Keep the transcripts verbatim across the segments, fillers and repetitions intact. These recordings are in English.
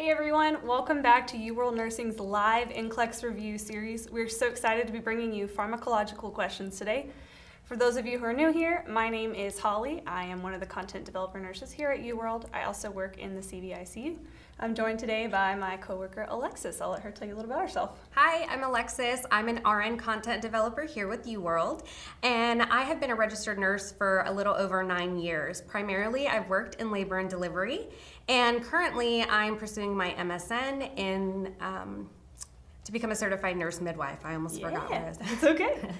Hey everyone, welcome back to UWorld Nursing's live N C L E X review series. We're so excited to be bringing you pharmacological questions today. For those of you who are new here, my name is Holly. I am one of the content developer nurses here at UWorld. I also work in the C D I C U. I'm joined today by my coworker Alexis. I'll let her tell you a little about herself. Hi, I'm Alexis. I'm an R N content developer here with UWorld, and I have been a registered nurse for a little over nine years. Primarily, I've worked in labor and delivery. And currently, I'm pursuing my M S N in um, to become a certified nurse midwife. I almost yeah, forgot what I was saying. It's okay.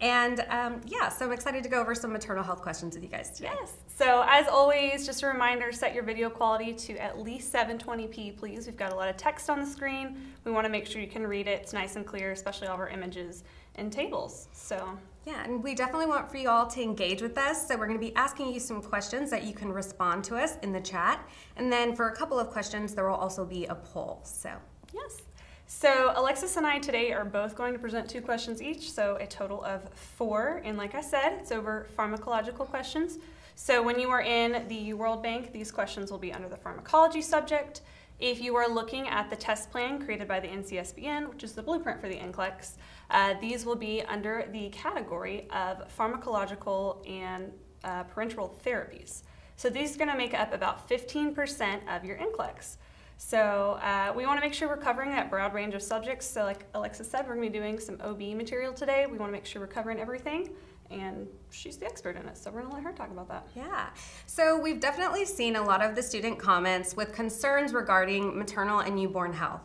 And um, yeah, so I'm excited to go over some maternal health questions with you guys today. Yes. So as always, just a reminder, set your video quality to at least seven twenty p, please. We've got a lot of text on the screen. We want to make sure you can read it. It's nice and clear, especially all of our images and tables. So. Yeah, and we definitely want for you all to engage with us, so we're going to be asking you some questions that you can respond to us in the chat, and then for a couple of questions there will also be a poll. So yes, so Alexis and I today are both going to present two questions each, so a total of four, and like I said, it's over pharmacological questions. So when you are in the UWorld Bank, these questions will be under the pharmacology subject. If you are looking at the test plan created by the N C S B N, which is the blueprint for the N C L E X, uh, these will be under the category of pharmacological and uh, parenteral therapies. So these are going to make up about fifteen percent of your N C L E X. So uh, we want to make sure we're covering that broad range of subjects. So like Alexis said, we're going to be doing some O B material today. We want to make sure we're covering everything. And she's the expert in it, so we're gonna let her talk about that. Yeah, so we've definitely seen a lot of the student comments with concerns regarding maternal and newborn health.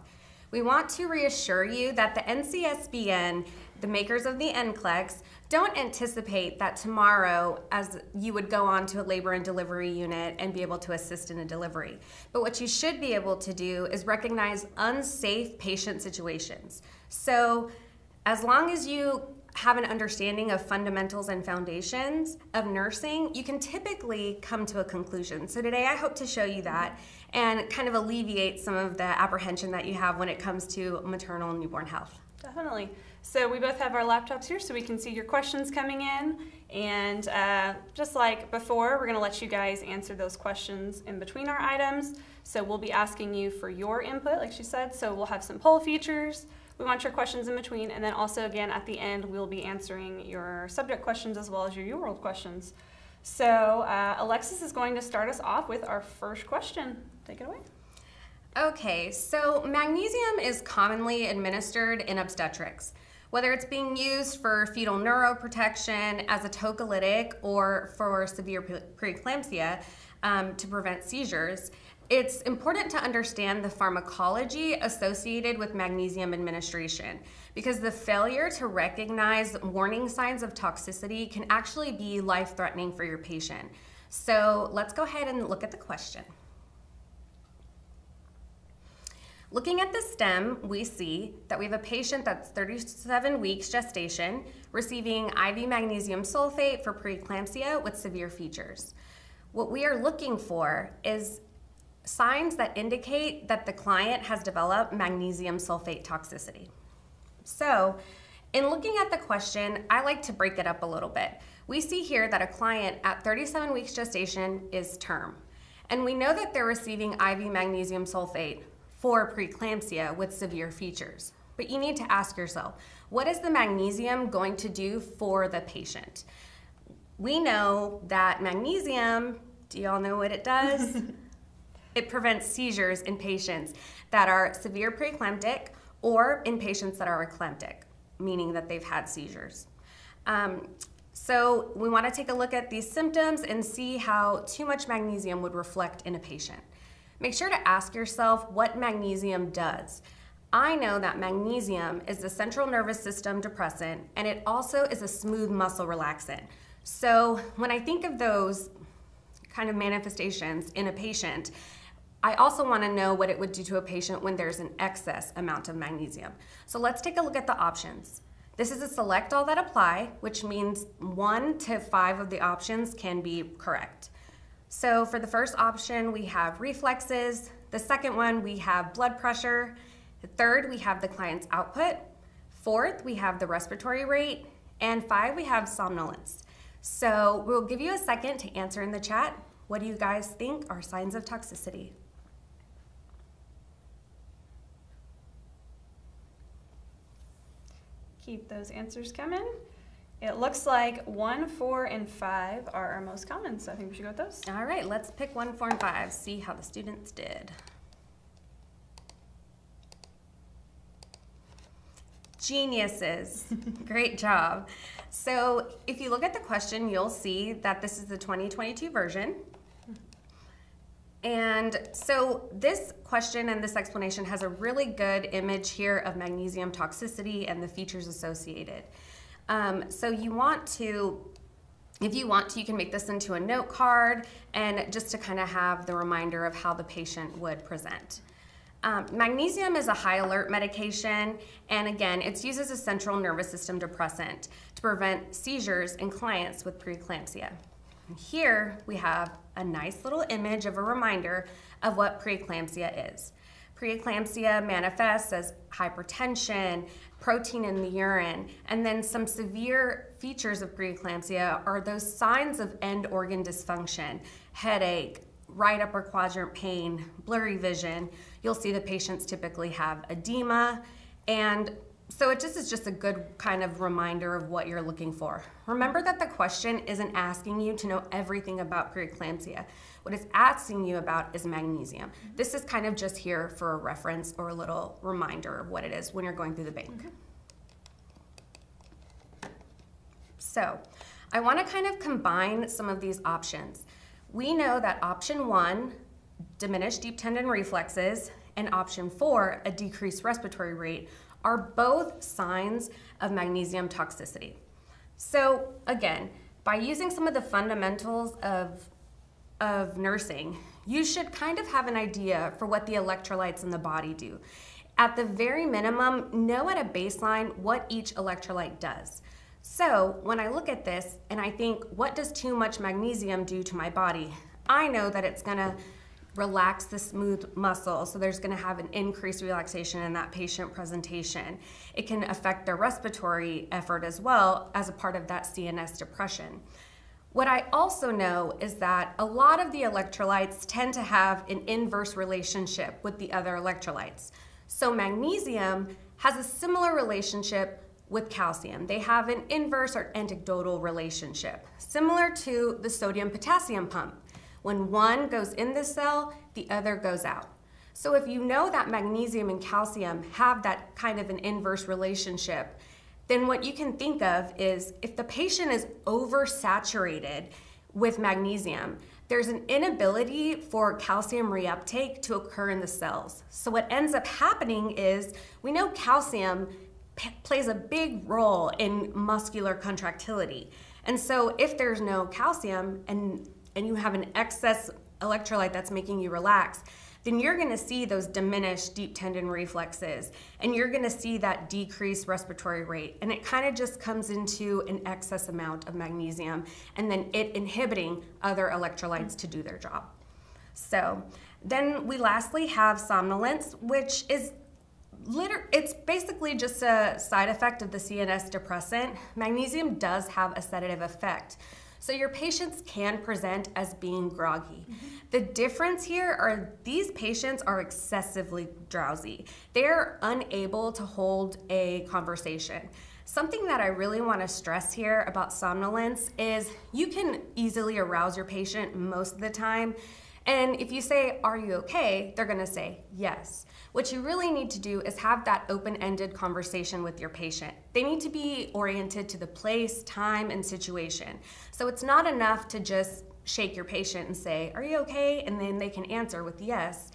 We want to reassure you that the N C S B N, the makers of the N C L E X, don't anticipate that tomorrow as you would go on to a labor and delivery unit and be able to assist in a delivery. But what you should be able to do is recognize unsafe patient situations. So as long as you have an understanding of fundamentals and foundations of nursing, you can typically come to a conclusion. So today I hope to show you that and kind of alleviate some of the apprehension that you have when it comes to maternal and newborn health. Definitely. So we both have our laptops here so we can see your questions coming in, and uh, just like before, we're gonna let you guys answer those questions in between our items. So we'll be asking you for your input, like she said, so we'll have some poll features. We want your questions in between, and then also again at the end we'll be answering your subject questions as well as your UWorld questions. So uh, Alexis is going to start us off with our first question. Take it away. Okay, so magnesium is commonly administered in obstetrics, whether it's being used for fetal neuroprotection as a tocolytic or for severe preeclampsia um, to prevent seizures. It's important to understand the pharmacology associated with magnesium administration, because the failure to recognize warning signs of toxicity can actually be life-threatening for your patient. So let's go ahead and look at the question. Looking at the stem, we see that we have a patient that's thirty-seven weeks gestation receiving I V magnesium sulfate for preeclampsia with severe features. What we are looking for is signs that indicate that the client has developed magnesium sulfate toxicity. So, in looking at the question, I like to break it up a little bit. We see here that a client at thirty-seven weeks gestation is term, and we know that they're receiving I V magnesium sulfate for preeclampsia with severe features. But you need to ask yourself, what is the magnesium going to do for the patient? We know that magnesium, do y'all know what it does? It prevents seizures in patients that are severe preeclamptic or in patients that are eclamptic, meaning that they've had seizures. Um, so we want to take a look at these symptoms and see how too much magnesium would reflect in a patient. Make sure to ask yourself what magnesium does. I know that magnesium is a central nervous system depressant, and it also is a smooth muscle relaxant. So when I think of those kind of manifestations in a patient, I also want to know what it would do to a patient when there's an excess amount of magnesium. So let's take a look at the options. This is a select all that apply, which means one to five of the options can be correct. So for the first option, we have reflexes. The second one, we have blood pressure. The third, we have the client's output. Fourth, we have the respiratory rate. And five, we have somnolence. So we'll give you a second to answer in the chat. What do you guys think are signs of toxicity? Keep those answers coming. It looks like one, four, and five are our most common, so I think we should go with those. All right, let's pick one, four, and five, see how the students did. Geniuses, great job. So if you look at the question, you'll see that this is the twenty twenty-two version. And so this question and this explanation has a really good image here of magnesium toxicity and the features associated. Um, so you want to, if you want to, you can make this into a note card and just to kind of have the reminder of how the patient would present. Um, magnesium is a high alert medication, and again, it's used as a central nervous system depressant to prevent seizures in clients with preeclampsia. And here we have a nice little image of a reminder of what preeclampsia is. Preeclampsia manifests as hypertension, protein in the urine, and then some severe features of preeclampsia are those signs of end organ dysfunction, headache, right upper quadrant pain, blurry vision. You'll see the patients typically have edema, and so it just is just a good kind of reminder of what you're looking for. Remember that the question isn't asking you to know everything about preeclampsia. What it's asking you about is magnesium. Mm-hmm. This is kind of just here for a reference or a little reminder of what it is when you're going through the bank. Mm-hmm. So I want to kind of combine some of these options. We know that option one, diminished deep tendon reflexes, and option four, a decreased respiratory rate, are both signs of magnesium toxicity. So again, by using some of the fundamentals of, of nursing, you should kind of have an idea for what the electrolytes in the body do. At the very minimum, know at a baseline what each electrolyte does. So when I look at this and I think, what does too much magnesium do to my body? I know that it's gonna relax the smooth muscle, so there's gonna have an increased relaxation in that patient presentation. It can affect their respiratory effort as well as a part of that C N S depression. What I also know is that a lot of the electrolytes tend to have an inverse relationship with the other electrolytes. So magnesium has a similar relationship with calcium. They have an inverse or anecdotal relationship, similar to the sodium potassium pump. When one goes in the cell, the other goes out. So if you know that magnesium and calcium have that kind of an inverse relationship, then what you can think of is if the patient is oversaturated with magnesium, there's an inability for calcium reuptake to occur in the cells. So what ends up happening is, we know calcium plays a big role in muscular contractility. And so if there's no calcium and and you have an excess electrolyte that's making you relax, then you're gonna see those diminished deep tendon reflexes, and you're gonna see that decreased respiratory rate. And it kind of just comes into an excess amount of magnesium and then it inhibiting other electrolytes to do their job. So then we lastly have somnolence, which is Liter- it's basically just a side effect of the C N S depressant. Magnesium does have a sedative effect. So your patients can present as being groggy. Mm-hmm. The difference here are these patients are excessively drowsy. They're unable to hold a conversation. Something that I really want to stress here about somnolence is you can easily arouse your patient most of the time. And if you say, "Are you okay?" they're gonna say, "Yes." What you really need to do is have that open-ended conversation with your patient. They need to be oriented to the place, time, and situation. So it's not enough to just shake your patient and say, "Are you okay?" and then they can answer with yes.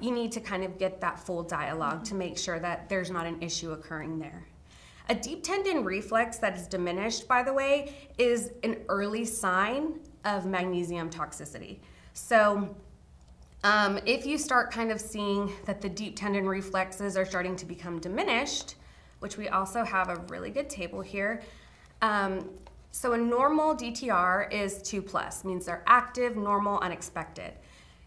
You need to kind of get that full dialogue to make sure that there's not an issue occurring there. A deep tendon reflex that is diminished, by the way, is an early sign of magnesium toxicity. So um, if you start kind of seeing that the deep tendon reflexes are starting to become diminished, which we also have a really good table here. Um, so a normal D T R is two plus, means they're active, normal, unexpected.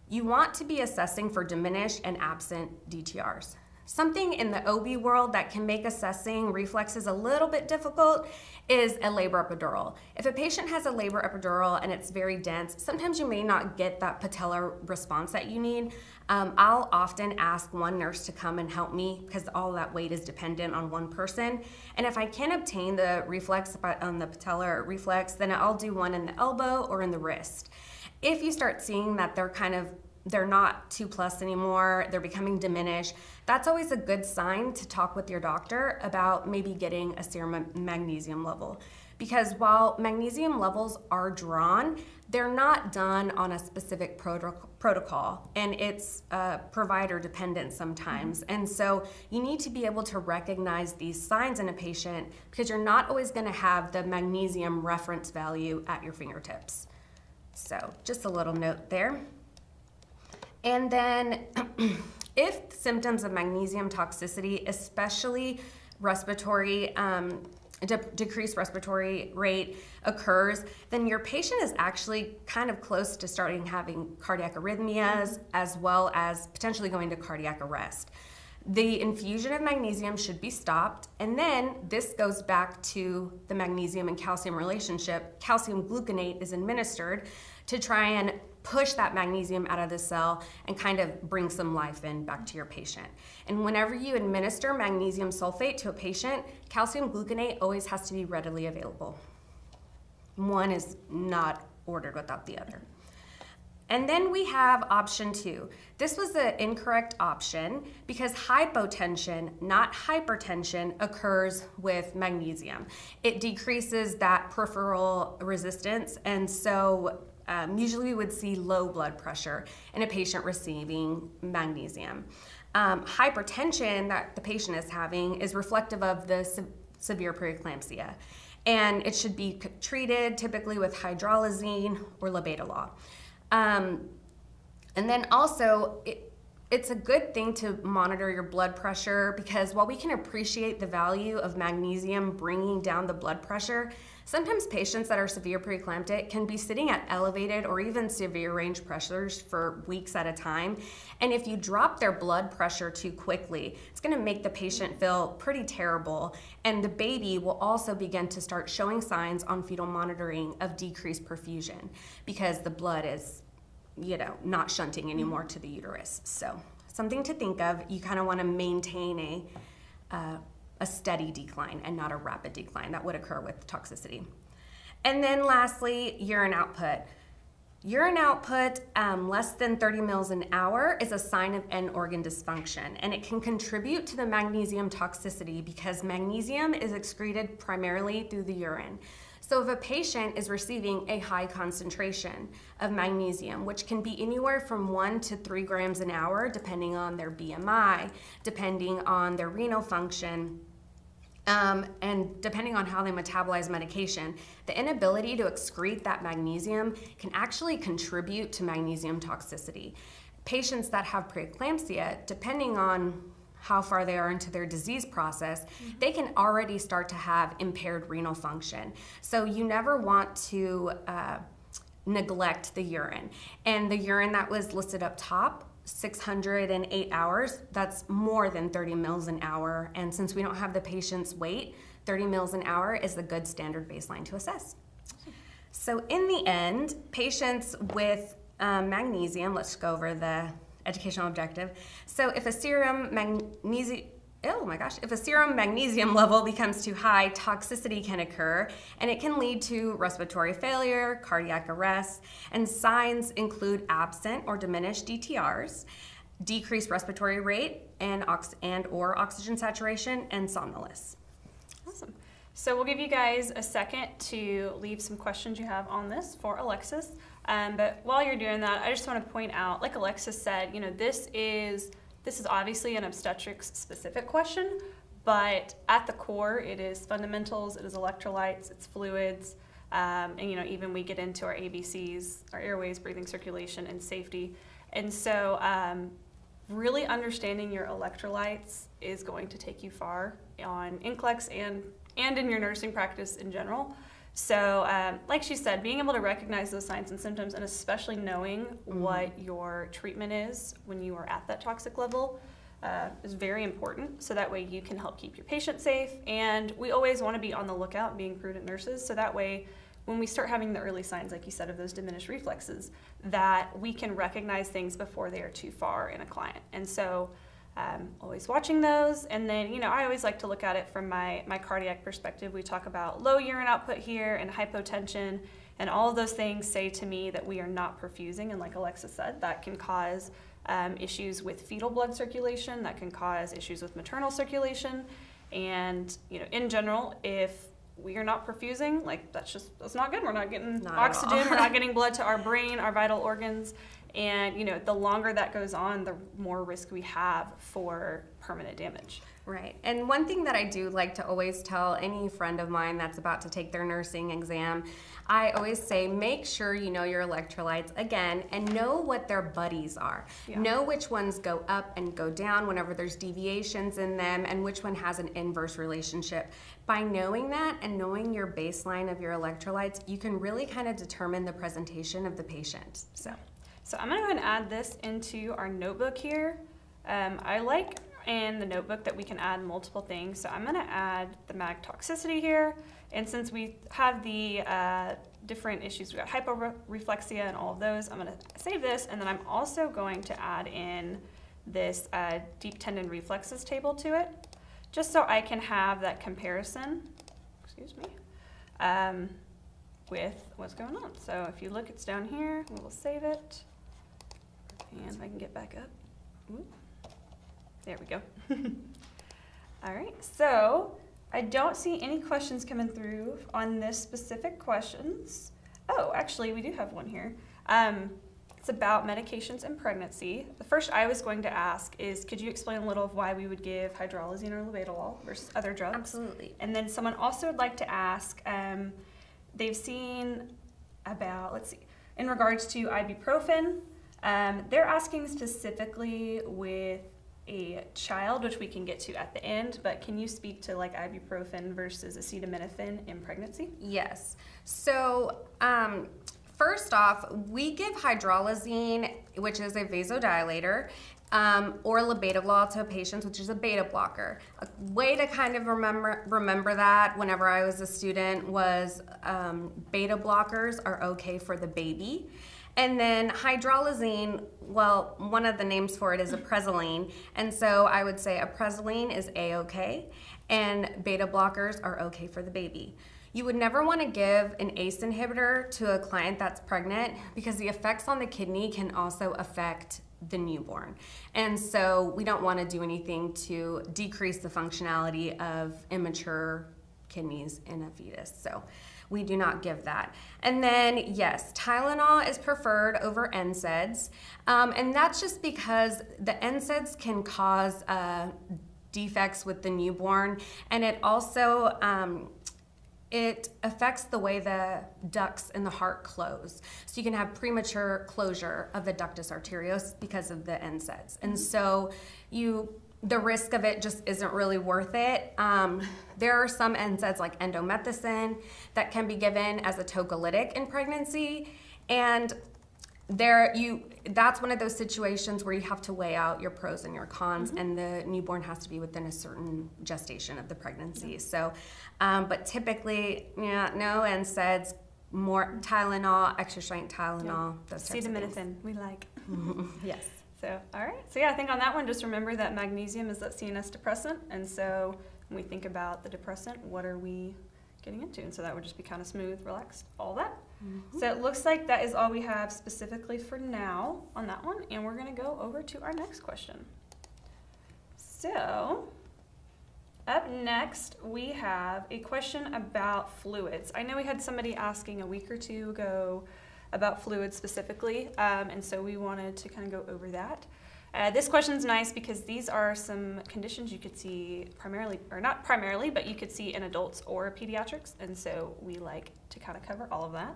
You want to be assessing for diminished and absent D T Rs. Something in the O B world that can make assessing reflexes a little bit difficult is a labor epidural. If a patient has a labor epidural and it's very dense, sometimes you may not get that patellar response that you need. Um, I'll often ask one nurse to come and help me because all that weight is dependent on one person. And if I can obtain the reflex on the patellar reflex, then I'll do one in the elbow or in the wrist. If you start seeing that they're kind of they're not two plus anymore, they're becoming diminished, that's always a good sign to talk with your doctor about maybe getting a serum magnesium level. Because while magnesium levels are drawn, they're not done on a specific protocol, and it's uh, provider dependent sometimes. And so you need to be able to recognize these signs in a patient because you're not always gonna have the magnesium reference value at your fingertips. So just a little note there. And then if symptoms of magnesium toxicity, especially respiratory, um, de decreased respiratory rate occurs, then your patient is actually kind of close to starting having cardiac arrhythmias as well as potentially going to cardiac arrest. The infusion of magnesium should be stopped, and then this goes back to the magnesium and calcium relationship. Calcium gluconate is administered to try and push that magnesium out of the cell and kind of bring some life in back to your patient. And whenever you administer magnesium sulfate to a patient, calcium gluconate always has to be readily available. One is not ordered without the other. And then we have option two. This was the incorrect option because hypotension, not hypertension, occurs with magnesium. It decreases that peripheral resistance, and so Um, usually we would see low blood pressure in a patient receiving magnesium. Um, hypertension that the patient is having is reflective of the se severe preeclampsia, and it should be treated typically with hydralazine or labetalol. Um, and then also, it, it's a good thing to monitor your blood pressure because while we can appreciate the value of magnesium bringing down the blood pressure, sometimes patients that are severe preeclamptic can be sitting at elevated or even severe range pressures for weeks at a time. And if you drop their blood pressure too quickly, it's gonna make the patient feel pretty terrible. And the baby will also begin to start showing signs on fetal monitoring of decreased perfusion because the blood is, you know, not shunting anymore to the uterus. So something to think of. You kind of wanna maintain a, uh, a steady decline and not a rapid decline that would occur with toxicity. And then lastly, urine output. Urine output um, less than thirty milliliters an hour is a sign of end organ dysfunction, and it can contribute to the magnesium toxicity because magnesium is excreted primarily through the urine. So if a patient is receiving a high concentration of magnesium, which can be anywhere from one to three grams an hour, depending on their B M I, depending on their renal function, um, and depending on how they metabolize medication, the inability to excrete that magnesium can actually contribute to magnesium toxicity. Patients that have preeclampsia, depending on how far they are into their disease process, mm-hmm. they can already start to have impaired renal function. So you never want to uh, neglect the urine. And the urine that was listed up top, six hundred eight hours, that's more than thirty milliliters an hour. And since we don't have the patient's weight, thirty milliliters an hour is the good standard baseline to assess. So in the end, patients with uh, magnesium, let's go over the educational objective. So if a serum magnesium, oh my gosh, if a serum magnesium level becomes too high, toxicity can occur, and it can lead to respiratory failure, cardiac arrest, and signs include absent or diminished D T Rs, decreased respiratory rate, and, ox and or oxygen saturation, and somnolence. Awesome. So we'll give you guys a second to leave some questions you have on this for Alexis. Um, but while you're doing that, I just want to point out, like Alexis said, you know, this is this is obviously an obstetrics-specific question, but at the core, it is fundamentals, it is electrolytes, it's fluids, um, and you know, even we get into our A B Cs, our airways, breathing, circulation, and safety. And so, um, really understanding your electrolytes is going to take you far on NCLEX and and in your nursing practice in general. So um, like she said, being able to recognize those signs and symptoms, and especially knowing what your treatment is when you are at that toxic level uh, is very important, so that way you can help keep your patient safe. And we always want to be on the lookout, being prudent nurses, so that way when we start having the early signs, like you said, of those diminished reflexes, that we can recognize things before they are too far in a client. And so um, always watching those. And then, you know, I always like to look at it from my, my cardiac perspective. We talk about low urine output here and hypotension, and all of those things say to me that we are not perfusing. And like Alexis said, that can cause um, issues with fetal blood circulation, that can cause issues with maternal circulation. And, you know, in general, if we are not perfusing, like that's just, that's not good. We're not getting not oxygen, we're not getting blood to our brain, our vital organs. And you know, the longer that goes on, the more risk we have for permanent damage. Right, and one thing that I do like to always tell any friend of mine that's about to take their nursing exam, I always say, make sure you know your electrolytes again, and know what their buddies are. Yeah. Know which ones go up and go down whenever there's deviations in them, and which one has an inverse relationship. By knowing that and knowing your baseline of your electrolytes, you can really kind of determine the presentation of the patient. So. So I'm gonna go ahead and add this into our notebook here. Um, I like in the notebook that we can add multiple things. So I'm gonna add the mag toxicity here. And since we have the uh, different issues, we got hyporeflexia and all of those, I'm gonna save this. And then I'm also going to add in this uh, deep tendon reflexes table to it, just so I can have that comparison, excuse me, um, with what's going on. So if you look, it's down here, we will save it. And if I can get back up. Ooh. There we go. All right, so I don't see any questions coming through on this specific questions. Oh, actually, we do have one here. Um, it's about medications and pregnancy. The first I was going to ask is, could you explain a little of why we would give hydralazine or labetalol versus other drugs? Absolutely. And then someone also would like to ask, um, they've seen about, let's see, in regards to ibuprofen, Um, they're asking specifically with a child, which we can get to at the end, but can you speak to like ibuprofen versus acetaminophen in pregnancy? Yes. So um, first off, we give hydralazine, which is a vasodilator, Um, or labetalol to patients, which is a beta blocker. A way to kind of remember remember that whenever I was a student was um, beta blockers are okay for the baby. And then hydralazine, well, one of the names for it is apresoline, and so I would say apresoline is A-okay, and beta blockers are okay for the baby. You would never want to give an A C E inhibitor to a client that's pregnant, because the effects on the kidney can also affect the newborn. And so we don't want to do anything to decrease the functionality of immature kidneys in a fetus. So we do not give that. And then yes, Tylenol is preferred over N SAIDs. Um, and that's just because the N SAIDs can cause uh, defects with the newborn, and it also um, it affects the way the ducts in the heart close. So you can have premature closure of the ductus arteriosus because of the N SAIDs. And so you, the risk of it just isn't really worth it. Um, there are some N SAIDs like endomethacin that can be given as a tocolytic in pregnancy. And there you, that's one of those situations where you have to weigh out your pros and your cons, mm-hmm. and the newborn has to be within a certain gestation of the pregnancy. Yeah. So, um, but typically, yeah, no N SAIDs, more Tylenol, extra strength Tylenol, yeah. those types acetaminophen, of things. We like. Mm-hmm. Yes. So, all right. So yeah, I think on that one, just remember that magnesium is that C N S depressant, and so when we think about the depressant, what are we getting into? And so that would just be kind of smooth, relaxed, all that. Mm-hmm. So it looks like that is all we have specifically for now on that one, and we're going to go over to our next question. So up next we have a question about fluids. I know we had somebody asking a week or two ago about fluids specifically, um, and so we wanted to kind of go over that. Uh, this question's nice because these are some conditions you could see primarily, or not primarily, but you could see in adults or pediatrics, and so we like to kind of cover all of that.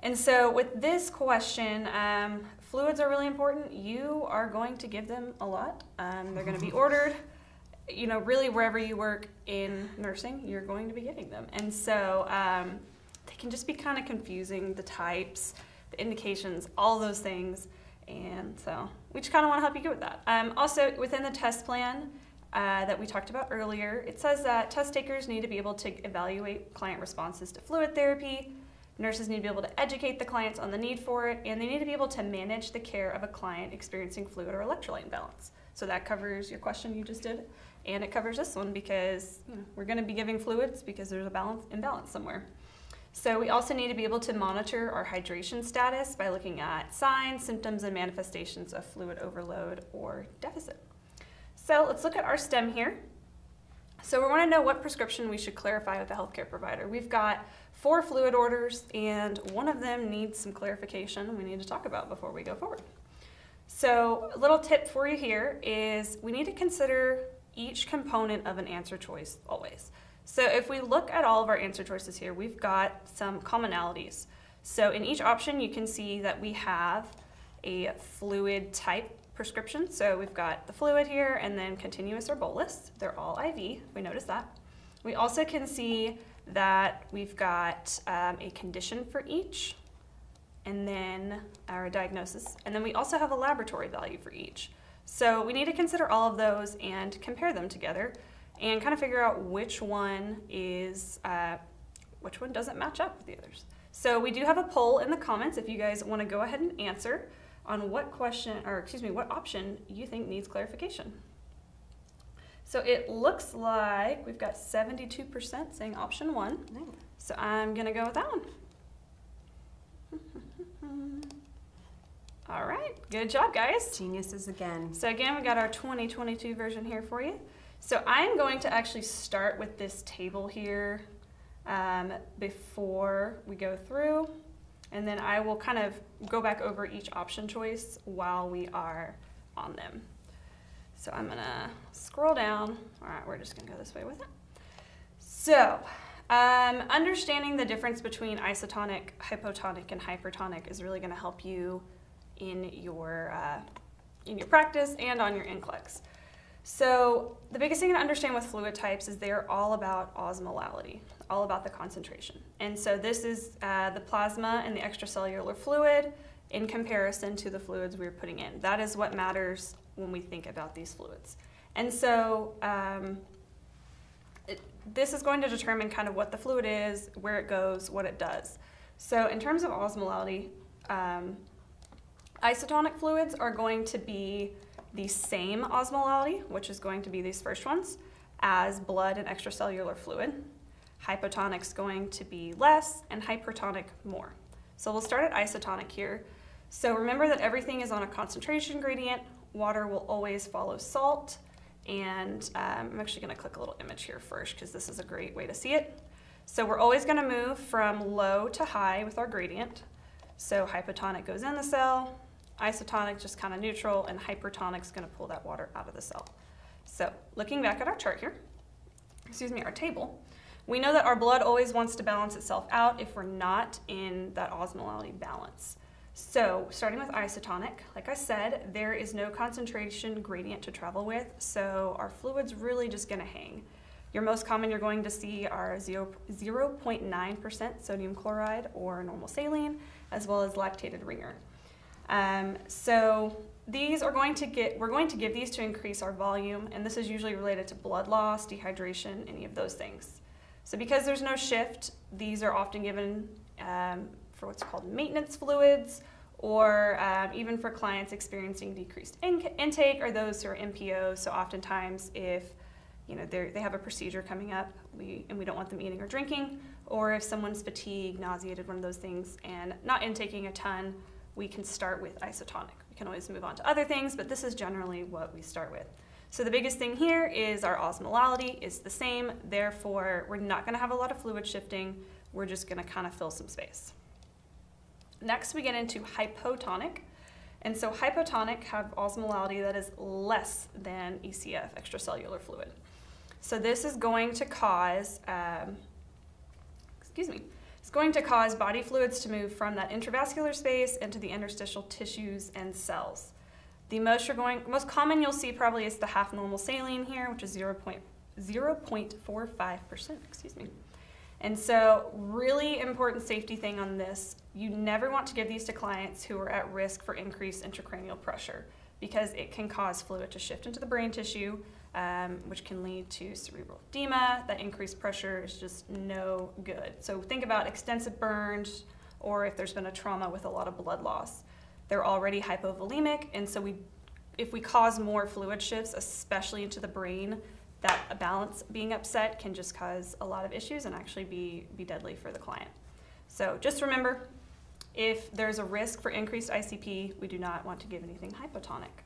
And so with this question, um, fluids are really important. You are going to give them a lot. Um, they're going to be ordered, you know, really wherever you work in nursing, you're going to be getting them. And so um, they can just be kind of confusing, the types, the indications, all those things. And so we just kind of want to help you get with that. Um, also, within the test plan uh, that we talked about earlier, it says that test takers need to be able to evaluate client responses to fluid therapy. Nurses need to be able to educate the clients on the need for it, and they need to be able to manage the care of a client experiencing fluid or electrolyte imbalance. So that covers your question you just did, and it covers this one because you know, we're going to be giving fluids because there's a balance imbalance somewhere. So we also need to be able to monitor our hydration status by looking at signs, symptoms, and manifestations of fluid overload or deficit. So let's look at our S T E M here. So we want to know what prescription we should clarify with the healthcare provider. We've got four fluid orders, and one of them needs some clarification we need to talk about before we go forward. So a little tip for you here is we need to consider each component of an answer choice always. So if we look at all of our answer choices here, we've got some commonalities. So in each option, you can see that we have a fluid type prescription. So we've got the fluid here and then continuous or bolus. They're all I V, we notice that. We also can see that we've got um, a condition for each, and then our diagnosis. And then we also have a laboratory value for each. So we need to consider all of those and compare them together and kind of figure out which one is, uh, which one doesn't match up with the others. So we do have a poll in the comments if you guys want to go ahead and answer on what question, or excuse me, what option you think needs clarification. So it looks like we've got seventy-two percent saying option one. Nice. So I'm gonna go with that one. All right, good job, guys. Geniuses again. So again, we got our twenty twenty-two version here for you. So I'm going to actually start with this table here um, before we go through, and then I will kind of go back over each option choice while we are on them. So I'm gonna scroll down. All right, we're just gonna go this way with it. So. Um, understanding the difference between isotonic, hypotonic, and hypertonic is really going to help you in your, uh, in your practice and on your N C L E X. So the biggest thing to understand with fluid types is they are all about osmolality, all about the concentration. And so this is uh, the plasma and the extracellular fluid in comparison to the fluids we're putting in. That is what matters when we think about these fluids. And so um, this is going to determine kind of what the fluid is, where it goes, what it does. So in terms of osmolality, um, isotonic fluids are going to be the same osmolality, which is going to be these first ones, as blood and extracellular fluid. Hypotonic's going to be less and hypertonic more. So we'll start at isotonic here. So remember that everything is on a concentration gradient. Water will always follow salt. And um, I'm actually gonna click a little image here first because this is a great way to see it. So we're always gonna move from low to high with our gradient. So hypotonic goes in the cell, isotonic just kind of neutral, and hypertonic's gonna pull that water out of the cell. So looking back at our chart here, excuse me, our table, we know that our blood always wants to balance itself out if we're not in that osmolality balance. So starting with isotonic, like I said, there is no concentration gradient to travel with, so our fluid's really just gonna hang. Your most common you're going to see are zero point nine percent sodium chloride or normal saline, as well as lactated ringer. Um, so these are going to get, we're going to give these to increase our volume, and this is usually related to blood loss, dehydration, any of those things. So because there's no shift, these are often given um, for what's called maintenance fluids, or um, even for clients experiencing decreased in intake or those who are M P Os. So oftentimes if you know, they have a procedure coming up we, and we don't want them eating or drinking, or if someone's fatigued, nauseated, one of those things, and not intaking a ton, we can start with isotonic. We can always move on to other things, but this is generally what we start with. So the biggest thing here is our osmolality is the same, therefore we're not gonna have a lot of fluid shifting, we're just gonna kind of fill some space. Next, we get into hypotonic. And so hypotonic have osmolality that is less than E C F, extracellular fluid. So this is going to cause, um, excuse me, it's going to cause body fluids to move from that intravascular space into the interstitial tissues and cells. The most you're going, most common you'll see probably is the half normal saline here, which is zero point four five percent, excuse me. And so, really important safety thing on this, you never want to give these to clients who are at risk for increased intracranial pressure, because it can cause fluid to shift into the brain tissue, um, which can lead to cerebral edema. That increased pressure is just no good. So think about extensive burns, or if there's been a trauma with a lot of blood loss. They're already hypovolemic, and so we, if we cause more fluid shifts, especially into the brain, that balance being upset can just cause a lot of issues and actually be, be deadly for the client. So just remember, if there's a risk for increased I C P, we do not want to give anything hypotonic.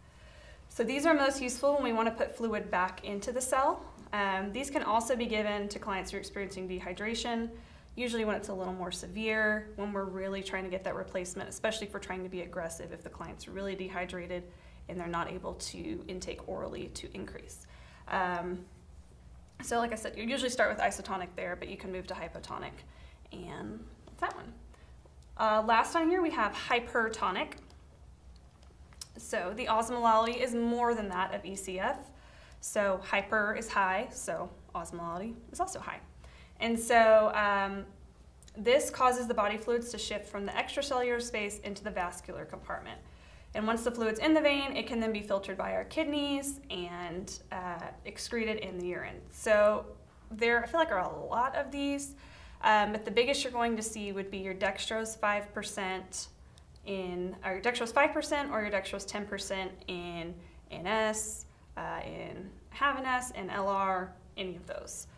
So these are most useful when we want to put fluid back into the cell. Um, these can also be given to clients who are experiencing dehydration, usually when it's a little more severe, when we're really trying to get that replacement, especially if we're trying to be aggressive, if the client's really dehydrated and they're not able to intake orally to increase. Um, so like I said, you usually start with isotonic there, but you can move to hypotonic, and that's that one. Uh, last on here we have hypertonic. So the osmolality is more than that of E C F. So hyper is high, so osmolality is also high. And so um, this causes the body fluids to shift from the extracellular space into the vascular compartment. And once the fluid's in the vein, it can then be filtered by our kidneys and uh, excreted in the urine. So there, I feel like, are a lot of these. Um, but the biggest you're going to see would be your dextrose five percent in, or your dextrose five percent or your dextrose ten percent in N S, uh, in H A V N S, in L R, any of those.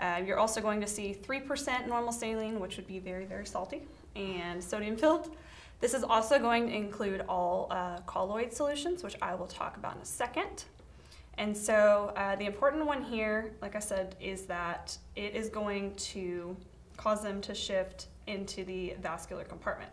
Uh, you're also going to see three percent normal saline, which would be very, very salty, and sodium filled. This is also going to include all uh, colloid solutions, which I will talk about in a second. And so uh, the important one here, like I said, is that it is going to cause them to shift into the vascular compartment.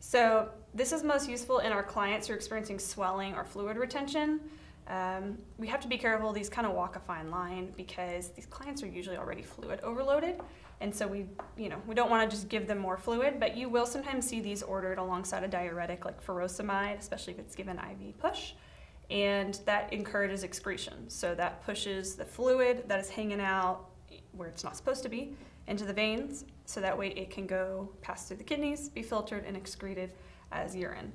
So this is most useful in our clients who are experiencing swelling or fluid retention. Um, we have to be careful, these kind of walk a fine line, because these clients are usually already fluid overloaded, and so we, you know, we don't want to just give them more fluid, but you will sometimes see these ordered alongside a diuretic like furosemide, especially if it's given I V push, and that encourages excretion. So that pushes the fluid that is hanging out where it's not supposed to be into the veins, so that way it can go pass through the kidneys, be filtered, and excreted as urine.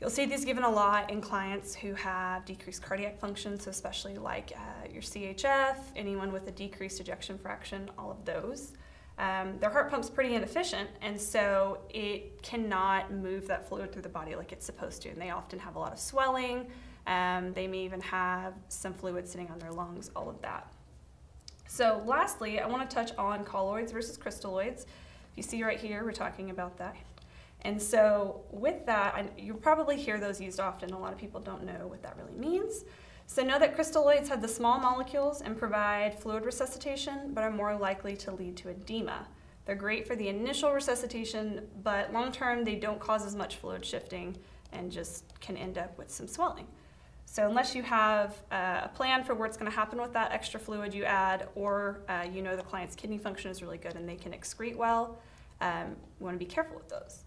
You'll see these given a lot in clients who have decreased cardiac function, so especially like uh, your C H F, anyone with a decreased ejection fraction, all of those. Um, their heart pump's pretty inefficient, and so it cannot move that fluid through the body like it's supposed to, and they often have a lot of swelling. Um, they may even have some fluid sitting on their lungs, all of that. So lastly, I want to touch on colloids versus crystalloids. If you see right here, we're talking about that. And so with that, I, you probably hear those used often. A lot of people don't know what that really means. So know that crystalloids have the small molecules and provide fluid resuscitation, but are more likely to lead to edema. They're great for the initial resuscitation, but long-term they don't cause as much fluid shifting and just can end up with some swelling. So unless you have uh, a plan for what's going to happen with that extra fluid you add, or uh, you know the client's kidney function is really good and they can excrete well, um, you want to be careful with those.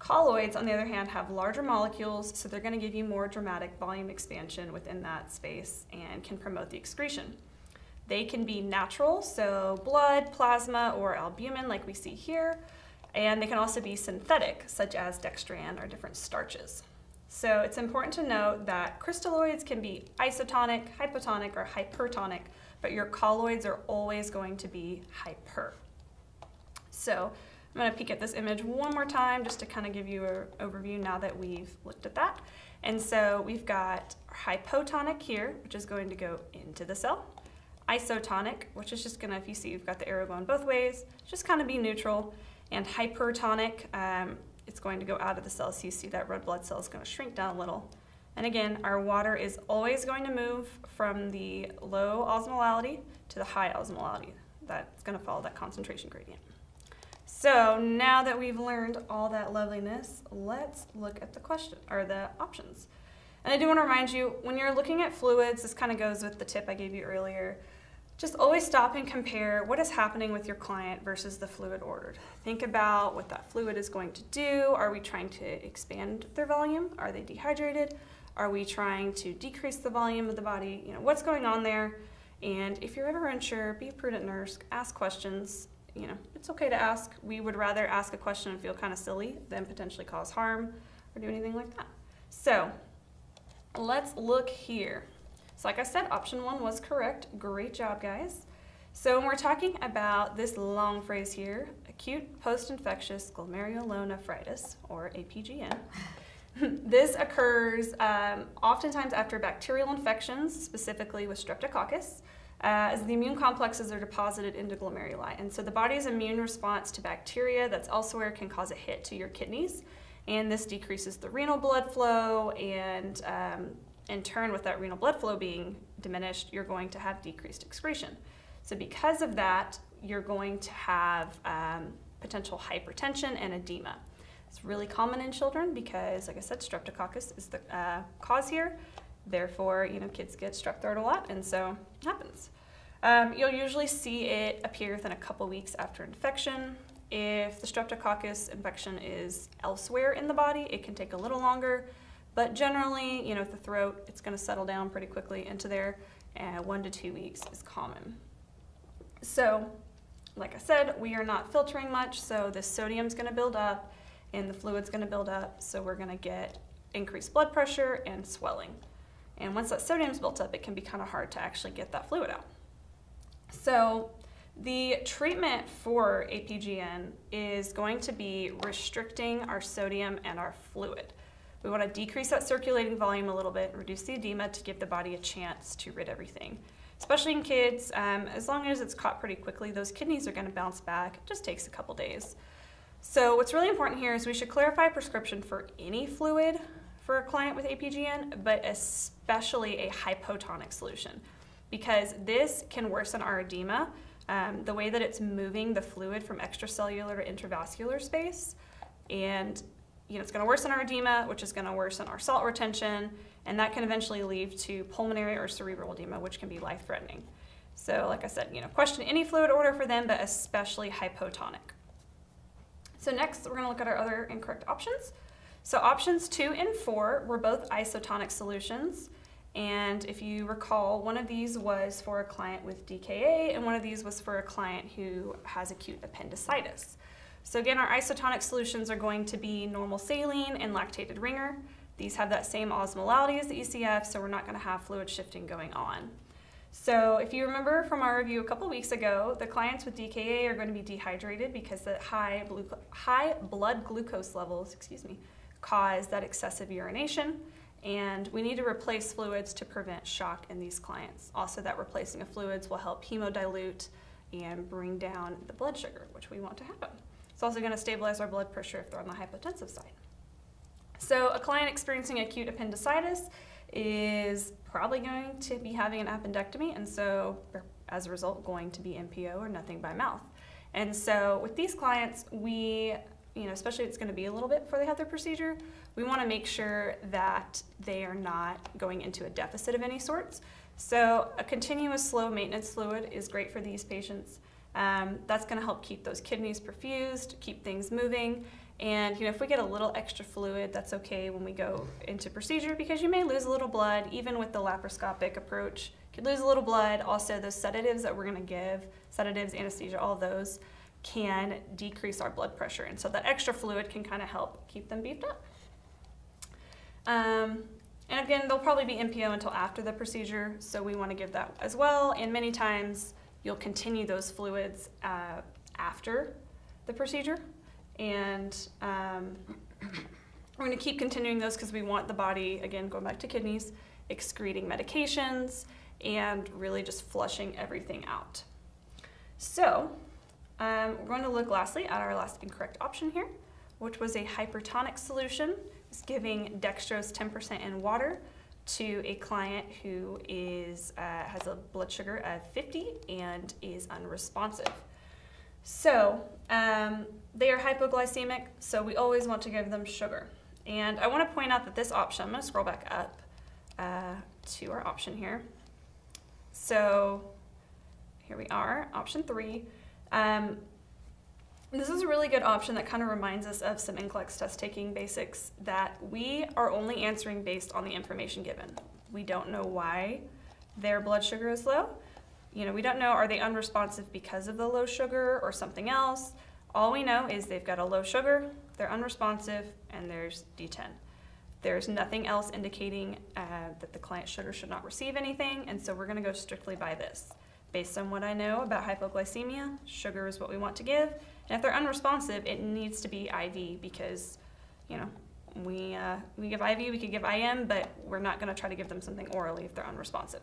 Colloids, on the other hand, have larger molecules, so they're going to give you more dramatic volume expansion within that space and can promote the excretion. They can be natural, so blood, plasma, or albumin like we see here, and they can also be synthetic, such as dextran or different starches. So it's important to note that crystalloids can be isotonic, hypotonic, or hypertonic, but your colloids are always going to be hyper. So I'm going to peek at this image one more time just to kind of give you an overview now that we've looked at that. And so we've got hypotonic here, which is going to go into the cell. Isotonic, which is just going to, if you see, you've got the arrow going both ways, just kind of be neutral. And hypertonic, um, it's going to go out of the cell, so you see that red blood cell is going to shrink down a little. And again, our water is always going to move from the low osmolality to the high osmolality. That's going to follow that concentration gradient. So now that we've learned all that loveliness, let's look at the question, or the options. And I do want to remind you, when you're looking at fluids, this kind of goes with the tip I gave you earlier, just always stop and compare what is happening with your client versus the fluid ordered. Think about what that fluid is going to do. Are we trying to expand their volume? Are they dehydrated? Are we trying to decrease the volume of the body? You know, what's going on there? And if you're ever unsure, be a prudent nurse, ask questions. you know, it's okay to ask. We would rather ask a question and feel kind of silly than potentially cause harm or do anything like that. So let's look here. So like I said, option one was correct. Great job, guys. So when we're talking about this long phrase here, acute post-infectious glomerulonephritis, or A P G N, this occurs um, oftentimes after bacterial infections, specifically with streptococcus, uh, as the immune complexes are deposited into glomeruli. And so the body's immune response to bacteria that's elsewhere can cause a hit to your kidneys, and this decreases the renal blood flow, and um, in turn, with that renal blood flow being diminished, you're going to have decreased excretion. So because of that, you're going to have um, potential hypertension and edema. It's really common in children because, like I said, streptococcus is the uh, cause here. Therefore, you know, kids get strep throat a lot, and so it happens. Um, you'll usually see it appear within a couple weeks after infection. If the streptococcus infection is elsewhere in the body, it can take a little longer, but generally, you know, with the throat, it's going to settle down pretty quickly into there, and uh, one to two weeks is common. So, like I said, we are not filtering much, so the sodium's going to build up and the fluid's going to build up, so we're going to get increased blood pressure and swelling. And once that sodium's built up, it can be kind of hard to actually get that fluid out. So the treatment for A P G N is going to be restricting our sodium and our fluid. We want to decrease that circulating volume a little bit, reduce the edema to give the body a chance to rid everything. Especially in kids, um, as long as it's caught pretty quickly, those kidneys are going to bounce back. It just takes a couple days. So what's really important here is we should clarify a prescription for any fluid for a client with A P G N, but especially a hypotonic solution, because this can worsen our edema. Um, the way that it's moving the fluid from extracellular to intravascular space, and you know, it's going to worsen our edema, which is going to worsen our salt retention, and that can eventually lead to pulmonary or cerebral edema, which can be life-threatening. So like I said, you know, question any fluid order for them, but especially hypotonic. So next, we're going to look at our other incorrect options. So options two and four were both isotonic solutions, and if you recall, one of these was for a client with D K A, and one of these was for a client who has acute appendicitis. So again, our isotonic solutions are going to be normal saline and lactated ringer. These have that same osmolality as the E C F, so we're not going to have fluid shifting going on. So if you remember from our review a couple weeks ago, the clients with D K A are going to be dehydrated because the high, blu high blood glucose levels, excuse me, cause that excessive urination, and we need to replace fluids to prevent shock in these clients. Also, that replacing of fluids will help hemodilute and bring down the blood sugar, which we want to happen. It's also going to stabilize our blood pressure if they're on the hypotensive side. So a client experiencing acute appendicitis is probably going to be having an appendectomy, and so as a result going to be N P O or nothing by mouth. And so with these clients, we, you know, especially if it's going to be a little bit before they have their procedure, we want to make sure that they are not going into a deficit of any sorts. So a continuous slow maintenance fluid is great for these patients. Um, that's going to help keep those kidneys perfused, keep things moving, and you know, if we get a little extra fluid, that's okay when we go into procedure, because you may lose a little blood. Even with the laparoscopic approach, you could lose a little blood. Also, those sedatives that we're going to give, sedatives, anesthesia, all those can decrease our blood pressure, and so that extra fluid can kind of help keep them beefed up. Um, and again, they'll probably be N P O until after the procedure, so we want to give that as well, and many times you'll continue those fluids uh, after the procedure. And um, we're going to keep continuing those because we want the body, again, going back to kidneys, excreting medications and really just flushing everything out. So um, we're going to look lastly at our last incorrect option here, which was a hypertonic solution. It's giving dextrose ten percent in water to a client who is, uh, has a blood sugar of fifty and is unresponsive. So um, they are hypoglycemic, so we always want to give them sugar. And I want to point out that this option, I'm going to scroll back up uh, to our option here. So here we are, option three. Um, This is a really good option that kind of reminds us of some N C L E X test taking basics, that we are only answering based on the information given. We don't know why their blood sugar is low. you know, we don't know, are they unresponsive because of the low sugar or something else? All we know is they've got a low sugar, they're unresponsive, and there's D ten. There's nothing else indicating uh, that the client's sugar should not receive anything, and so we're gonna go strictly by this. Based on what I know about hypoglycemia, sugar is what we want to give, and if they're unresponsive, it needs to be I V because, you know, we, uh, we give I V, we could give I M, but we're not gonna try to give them something orally if they're unresponsive.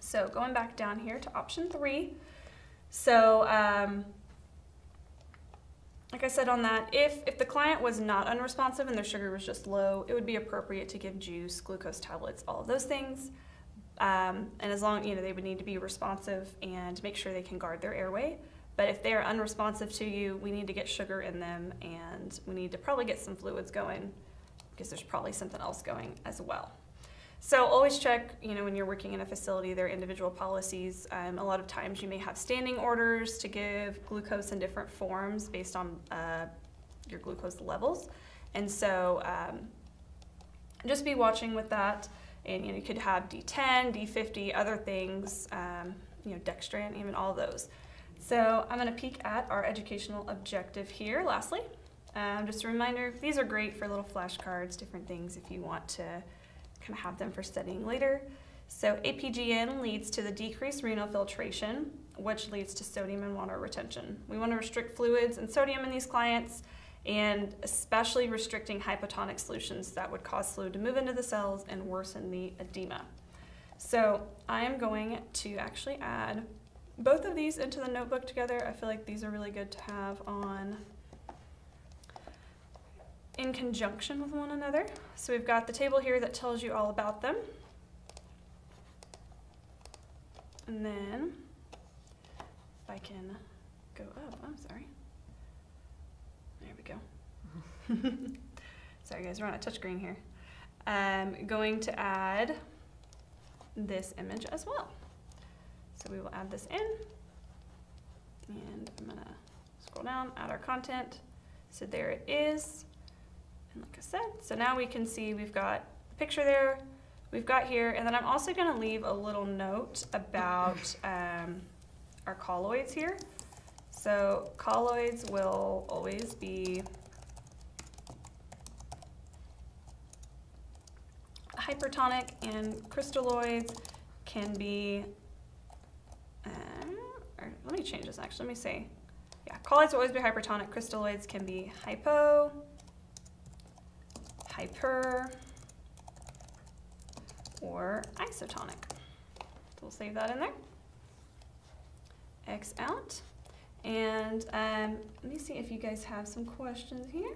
So going back down here to option three. So um, like I said on that, if, if the client was not unresponsive and their sugar was just low, it would be appropriate to give juice, glucose tablets, all of those things. Um, and as long, you know, they would need to be responsive and make sure they can guard their airway. But if they are unresponsive to you, we need to get sugar in them and we need to probably get some fluids going because there's probably something else going as well. So always check, you know, when you're working in a facility, their individual policies. Um, a lot of times you may have standing orders to give glucose in different forms based on uh, your glucose levels. And so um, just be watching with that. And you know, you could have D ten, D fifty, other things, um, you know, dextran, even all those. So I'm gonna peek at our educational objective here, lastly. Um, just a reminder, these are great for little flashcards, different things if you want to kind of have them for studying later. So A P G N leads to the decreased renal filtration, which leads to sodium and water retention. We want to restrict fluids and sodium in these clients, and especially restricting hypotonic solutions that would cause fluid to move into the cells and worsen the edema. So I am going to actually add both of these into the notebook together. I feel like these are really good to have on in conjunction with one another. So we've got the table here that tells you all about them. And then if I can go up, I'm sorry. There we go. Sorry guys, we're on a touchscreen here. I'm going to add this image as well. So we will add this in and I'm gonna scroll down, add our content. So there it is. And like I said, so now we can see we've got a picture there, we've got here, and then I'm also going to leave a little note about um, our colloids here. So colloids will always be hypertonic, and crystalloids can be, uh, or let me change this actually, let me say, yeah, colloids will always be hypertonic, crystalloids can be hypo, hyper, or isotonic. So we'll save that in there. X out. And um, let me see if you guys have some questions here.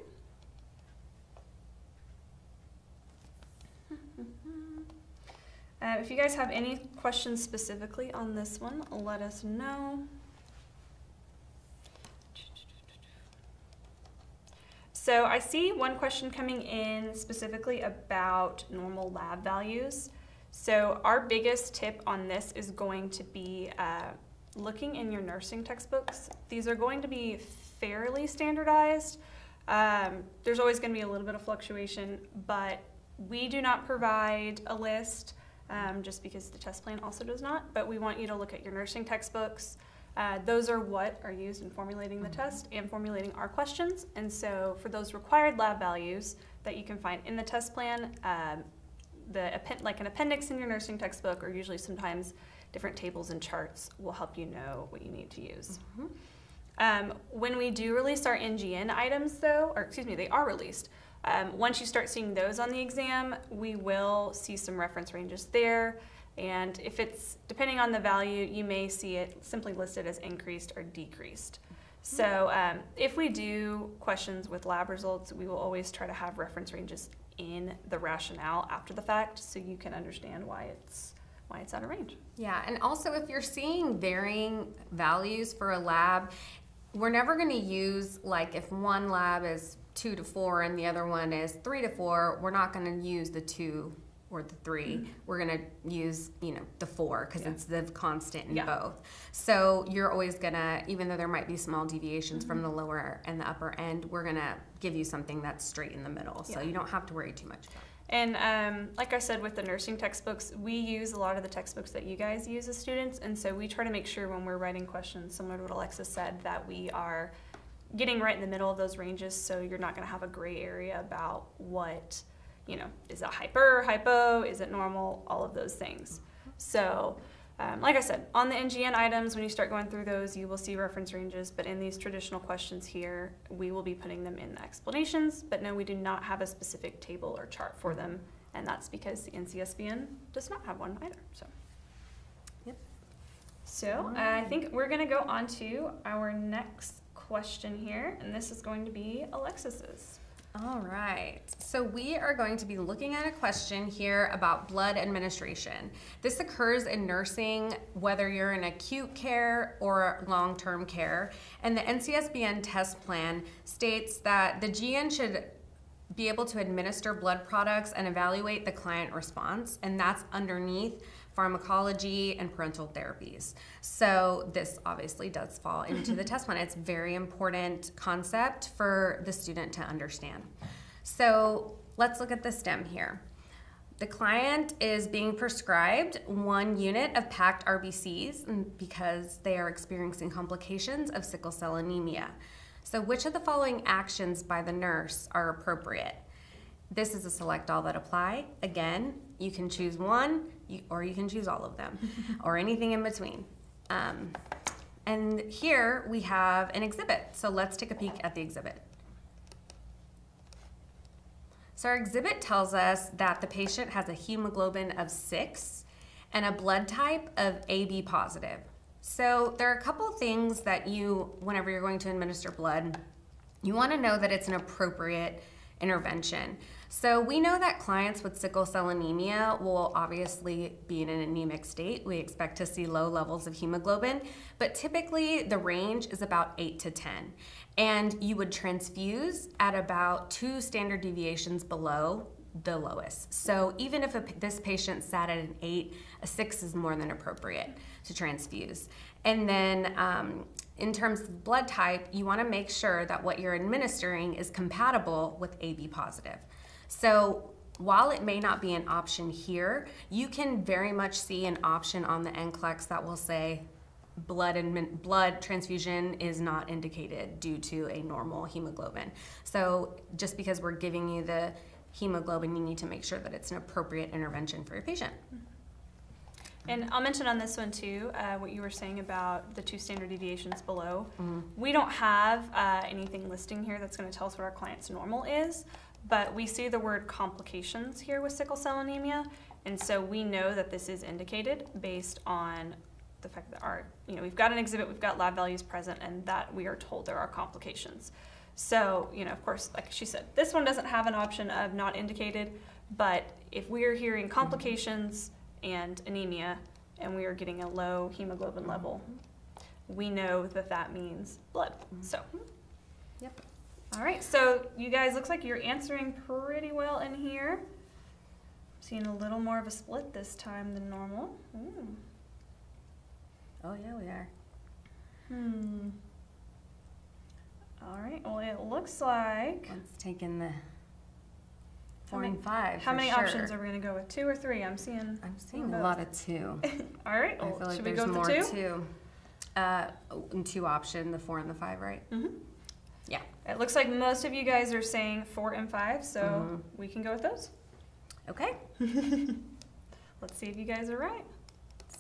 uh, if you guys have any questions specifically on this one, let us know. So I see one question coming in specifically about normal lab values. So our biggest tip on this is going to be uh, looking in your nursing textbooks. These are going to be fairly standardized. Um, there's always going to be a little bit of fluctuation, but we do not provide a list um, just because the test plan also does not, but we want you to look at your nursing textbooks. Uh, those are what are used in formulating the test and formulating our questions. And so for those required lab values that you can find in the test plan, um, the like an appendix in your nursing textbook, or usually sometimes different tables and charts will help you know what you need to use. Mm-hmm. um, when we do release our N G N items though, or excuse me, they are released. Um, once you start seeing those on the exam, we will see some reference ranges there. And if it's, depending on the value, you may see it simply listed as increased or decreased. So um, if we do questions with lab results, we will always try to have reference ranges in the rationale after the fact so you can understand why it's, why it's out of range. Yeah, and also if you're seeing varying values for a lab, we're never gonna use, like if one lab is two to four and the other one is three to four, we're not gonna use the two or the three, mm-hmm. We're gonna use, you know, the four, because yeah. It's the constant in yeah. both. So you're always gonna, even though there might be small deviations mm-hmm. from the lower and the upper end, we're gonna give you something that's straight in the middle. Yeah. So you don't have to worry too much about it. And um, like I said, with the nursing textbooks, we use a lot of the textbooks that you guys use as students, and so we try to make sure when we're writing questions, similar to what Alexis said, that we are getting right in the middle of those ranges, so you're not going to have a gray area about what, you know, is it hyper, hypo, is it normal, all of those things. So, um, like I said, on the N G N items, when you start going through those, you will see reference ranges, but in these traditional questions here, we will be putting them in the explanations, but no, we do not have a specific table or chart for them, and that's because the N C S B N does not have one either. So. Yep. So, uh, I think we're going to go on to our next question here, and this is going to be Alexis's. All right, so we are going to be looking at a question here about blood administration. This occurs in nursing, whether you're in acute care or long-term care, and the N C S B N test plan states that the G N should be able to administer blood products and evaluate the client response, and that's underneath pharmacology and parental therapies. So this obviously does fall into the test plan. It's a very important concept for the student to understand. So let's look at the STEM here. The client is being prescribed one unit of packed R B Cs because they are experiencing complications of sickle cell anemia. So which of the following actions by the nurse are appropriate? This is a select all that apply. Again, you can choose one, you, or you can choose all of them, or anything in between. Um, and here we have an exhibit, so let's take a peek at the exhibit. So our exhibit tells us that the patient has a hemoglobin of six and a blood type of A B positive. So there are a couple things that you, whenever you're going to administer blood, you want to know that it's an appropriate intervention. So we know that clients with sickle cell anemia will obviously be in an anemic state. We expect to see low levels of hemoglobin, but typically the range is about eight to ten. And you would transfuse at about two standard deviations below the lowest. So even if a, this patient sat at an eight, a six is more than appropriate to transfuse. And then um, in terms of blood type, you want to make sure that what you're administering is compatible with A B positive. So while it may not be an option here, you can very much see an option on the N C L E X that will say blood, and blood transfusion is not indicated due to a normal hemoglobin. So just because we're giving you the hemoglobin, you need to make sure that it's an appropriate intervention for your patient. And I'll mention on this one too, uh, what you were saying about the two standard deviations below. Mm-hmm. We don't have uh, anything listing here that's going to tell us what our client's normal is, but we see the word complications here with sickle cell anemia, and so we know that this is indicated based on the fact that our, you know, we've got an exhibit, we've got lab values present, and that we are told there are complications. So, you know, of course, like she said, this one doesn't have an option of not indicated, but if we are hearing complications and anemia, and we are getting a low hemoglobin level, we know that that means blood. So, yep. All right, so you guys, looks like you're answering pretty well in here. Seeing a little more of a split this time than normal. Ooh. Oh yeah, we are. Hmm. All right, well, it looks like let's take in the Four many, and five. How many sure. options are we going to go with? Two or three? I'm seeing. I'm seeing a lot of two. All right. Well, I feel like should we go with the two? two. Uh, two option, the four and the five, right? Mm-hmm. Yeah. It looks like most of you guys are saying four and five, so mm-hmm. we can go with those. Okay. Let's see if you guys are right.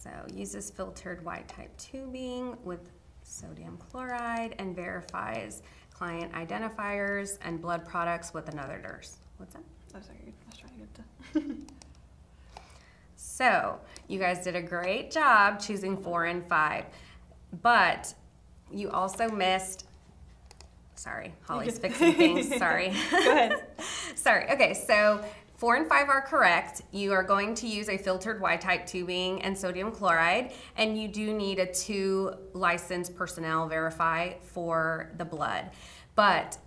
So uses filtered Y-type tubing with sodium chloride and verifies client identifiers and blood products with another nurse. What's that? Oh, sorry. I was trying to get to. So you guys did a great job choosing four and five, but you also missed. Sorry, Holly's fixing things. Sorry. Go ahead. Sorry. Okay, so four and five are correct. You are going to use a filtered Y-type tubing and sodium chloride, and you do need a two licensed personnel verify for the blood, but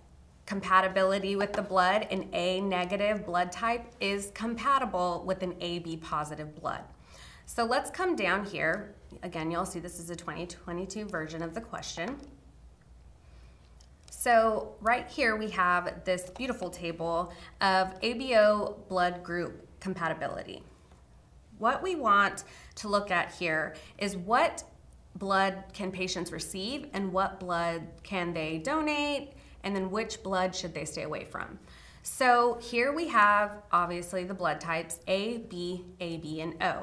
compatibility with the blood, an A negative blood type is compatible with an A B positive blood. So let's come down here. Again, you'll see this is a twenty twenty-two version of the question. So right here we have this beautiful table of A B O blood group compatibility. What we want to look at here is what blood can patients receive and what blood can they donate, and then which blood should they stay away from. So here we have obviously the blood types A, B, A B, and O.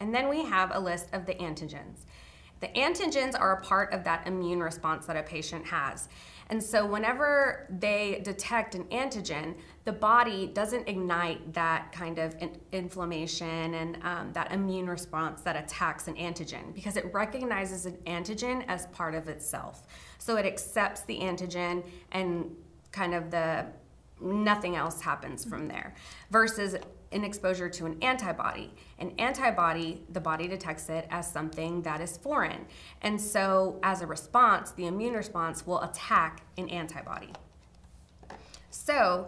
And then we have a list of the antigens. The antigens are a part of that immune response that a patient has. And so whenever they detect an antigen, the body doesn't ignite that kind of in inflammation and um, that immune response that attacks an antigen, because it recognizes an antigen as part of itself. So it accepts the antigen and kind of the nothing else happens from there, versus an exposure to an antibody. An antibody, the body detects it as something that is foreign. And so as a response, the immune response will attack an antibody. So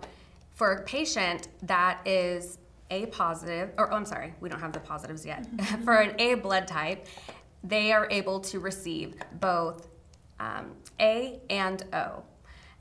for a patient that is A positive, or oh, I'm sorry, we don't have the positives yet. For an A blood type, they are able to receive both um, A and O.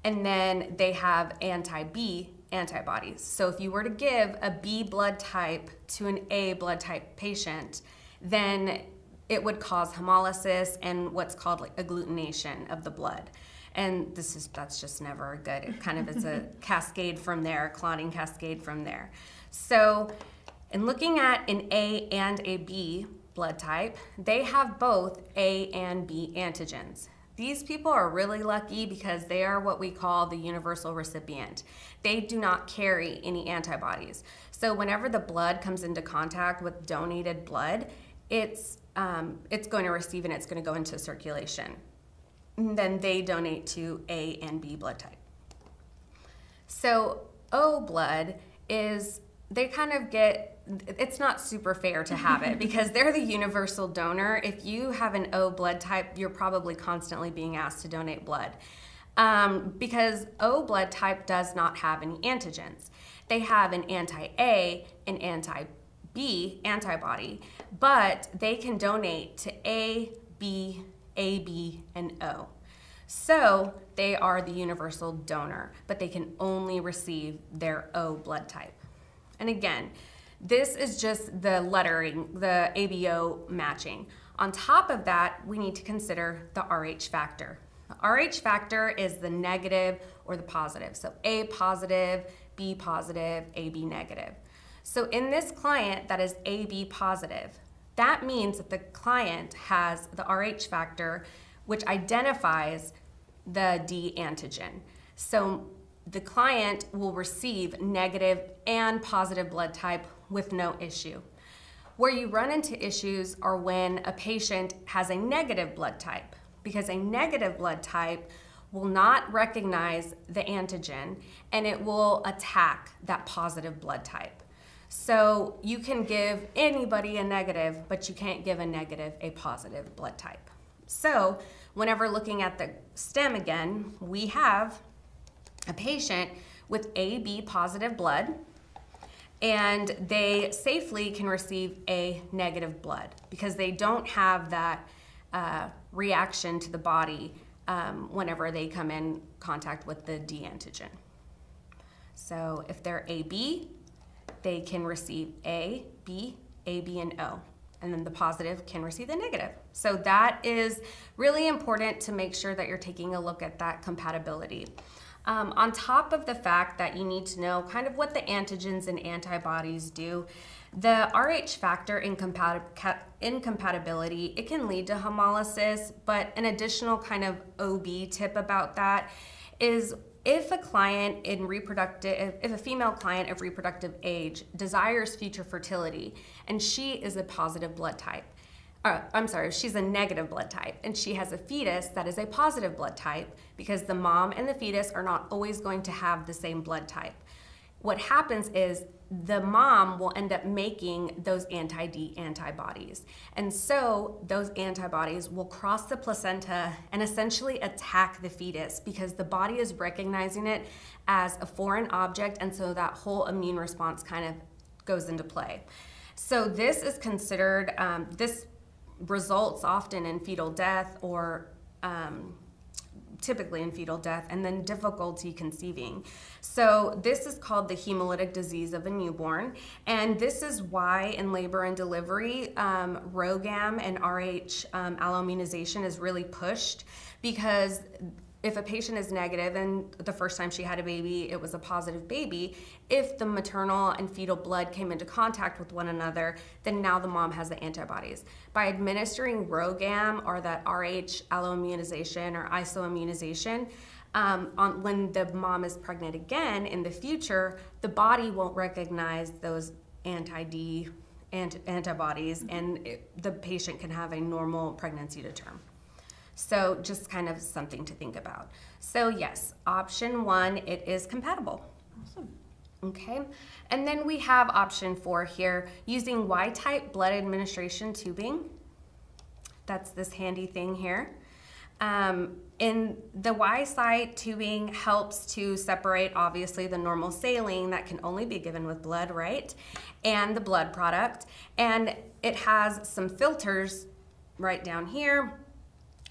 And then they have anti-B antibodies. So if you were to give a B blood type to an A blood type patient, then it would cause hemolysis and what's called like agglutination of the blood. And this is, that's just never good. It kind of is a cascade from there, a clotting cascade from there. So in looking at an A and a B blood type, they have both A and B antigens. These people are really lucky because they are what we call the universal recipient. They do not carry any antibodies. So whenever the blood comes into contact with donated blood, it's, um, it's going to receive and it's going to go into circulation. And then they donate to A and B blood type. So O blood is, they kind of get, it's not super fair to have it because they're the universal donor. If you have an O blood type, you're probably constantly being asked to donate blood um, because O blood type does not have any antigens. They have an anti-A and anti-B antibody, but they can donate to A, B, A B, and O. So they are the universal donor, but they can only receive their O blood type. And again, this is just the lettering, the A B O matching. On top of that, we need to consider the R H factor. The R H factor is the negative or the positive. So A positive, B positive, A B negative. So in this client that is A B positive, that means that the client has the R H factor, which identifies the D antigen. So the client will receive negative and positive blood type with no issue. Where you run into issues are when a patient has a negative blood type, because a negative blood type will not recognize the antigen and it will attack that positive blood type. So you can give anybody a negative, but you can't give a negative a positive blood type. So whenever looking at the stem again, we have a patient with A B positive blood, and they safely can receive A negative blood because they don't have that uh, reaction to the body um, whenever they come in contact with the D antigen. So if they're A B, they can receive A, B, A B, and O. And then the positive can receive the negative. So that is really important to make sure that you're taking a look at that compatibility. Um, on top of the fact that you need to know kind of what the antigens and antibodies do, the R H factor incompat incompatibility, it can lead to hemolysis, but an additional kind of O B tip about that is if a client in reproductive, if a female client of reproductive age desires future fertility and she is a positive blood type, Uh, I'm sorry, she's a negative blood type and she has a fetus that is a positive blood type, because the mom and the fetus are not always going to have the same blood type. What happens is the mom will end up making those anti-D antibodies. And so those antibodies will cross the placenta and essentially attack the fetus because the body is recognizing it as a foreign object, and so that whole immune response kind of goes into play. So this is considered, um, this results often in fetal death or um, typically in fetal death, and then difficulty conceiving. So this is called the hemolytic disease of a newborn, and this is why in labor and delivery, um, Rhogam and R H um, alloimmunization is really pushed, because if a patient is negative, and the first time she had a baby, it was a positive baby, if the maternal and fetal blood came into contact with one another, then now the mom has the antibodies. By administering Rhogam or that R H alloimmunization or isoimmunization, um, on, when the mom is pregnant again in the future, the body won't recognize those anti-D ant antibodies, and it, the patient can have a normal pregnancy to term. So just kind of something to think about. So yes, option one, it is compatible. Awesome. Okay, and then we have option four here, using Y-type blood administration tubing. That's this handy thing here. Um, in the Y-type tubing helps to separate, obviously, the normal saline that can only be given with blood, right? And the blood product. And it has some filters right down here,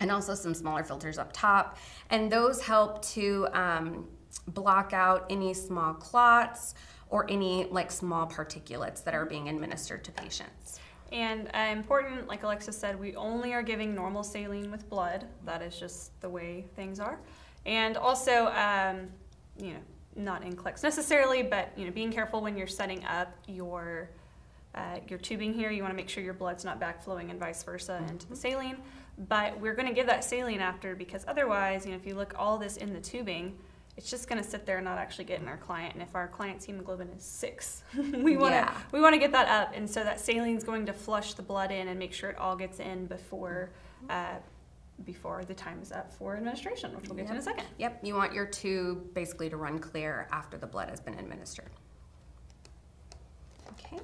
and also some smaller filters up top. And those help to um, block out any small clots or any like small particulates that are being administered to patients. And uh, important, like Alexis said, we only are giving normal saline with blood. That is just the way things are. And also, um, you know, not in N C L E X necessarily, but you know, being careful when you're setting up your Uh, your tubing here. You want to make sure your blood's not backflowing and vice versa mm-hmm. into the saline. But we're going to give that saline after, because otherwise, you know, if you look all this in the tubing, it's just going to sit there and not actually get in our client. And if our client's hemoglobin is six, we want to yeah. we want to get that up. And so that saline's going to flush the blood in and make sure it all gets in before. Uh, before the time is up for administration, which we'll get yep. to in a second. Yep, you want your tube basically to run clear after the blood has been administered. Okay.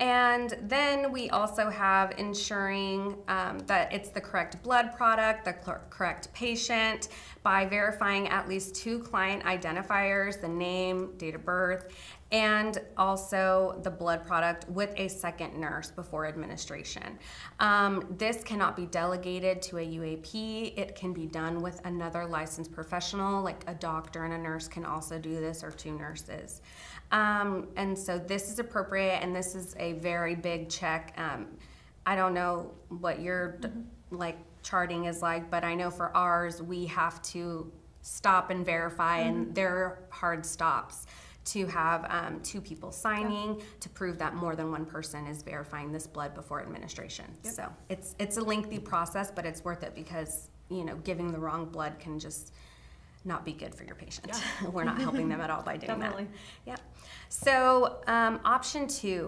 And then we also have ensuring um, that it's the correct blood product, the correct patient, by verifying at least two client identifiers, the name, date of birth, and also the blood product with a second nurse before administration. Um, this cannot be delegated to a U A P. It can be done with another licensed professional, like a doctor and a nurse can also do this, or two nurses. Um, and so this is appropriate, and this is a very big check. Um, I don't know what your mm-hmm. like charting is like, but I know for ours, we have to stop and verify, mm-hmm. and they're hard stops to have um, two people signing yeah. to prove that more than one person is verifying this blood before administration. Yep. So it's it's a lengthy process, but it's worth it, because you know giving the wrong blood can just not be good for your patient. Yeah. We're not helping them at all by doing Definitely. that. Yeah. So um, option two,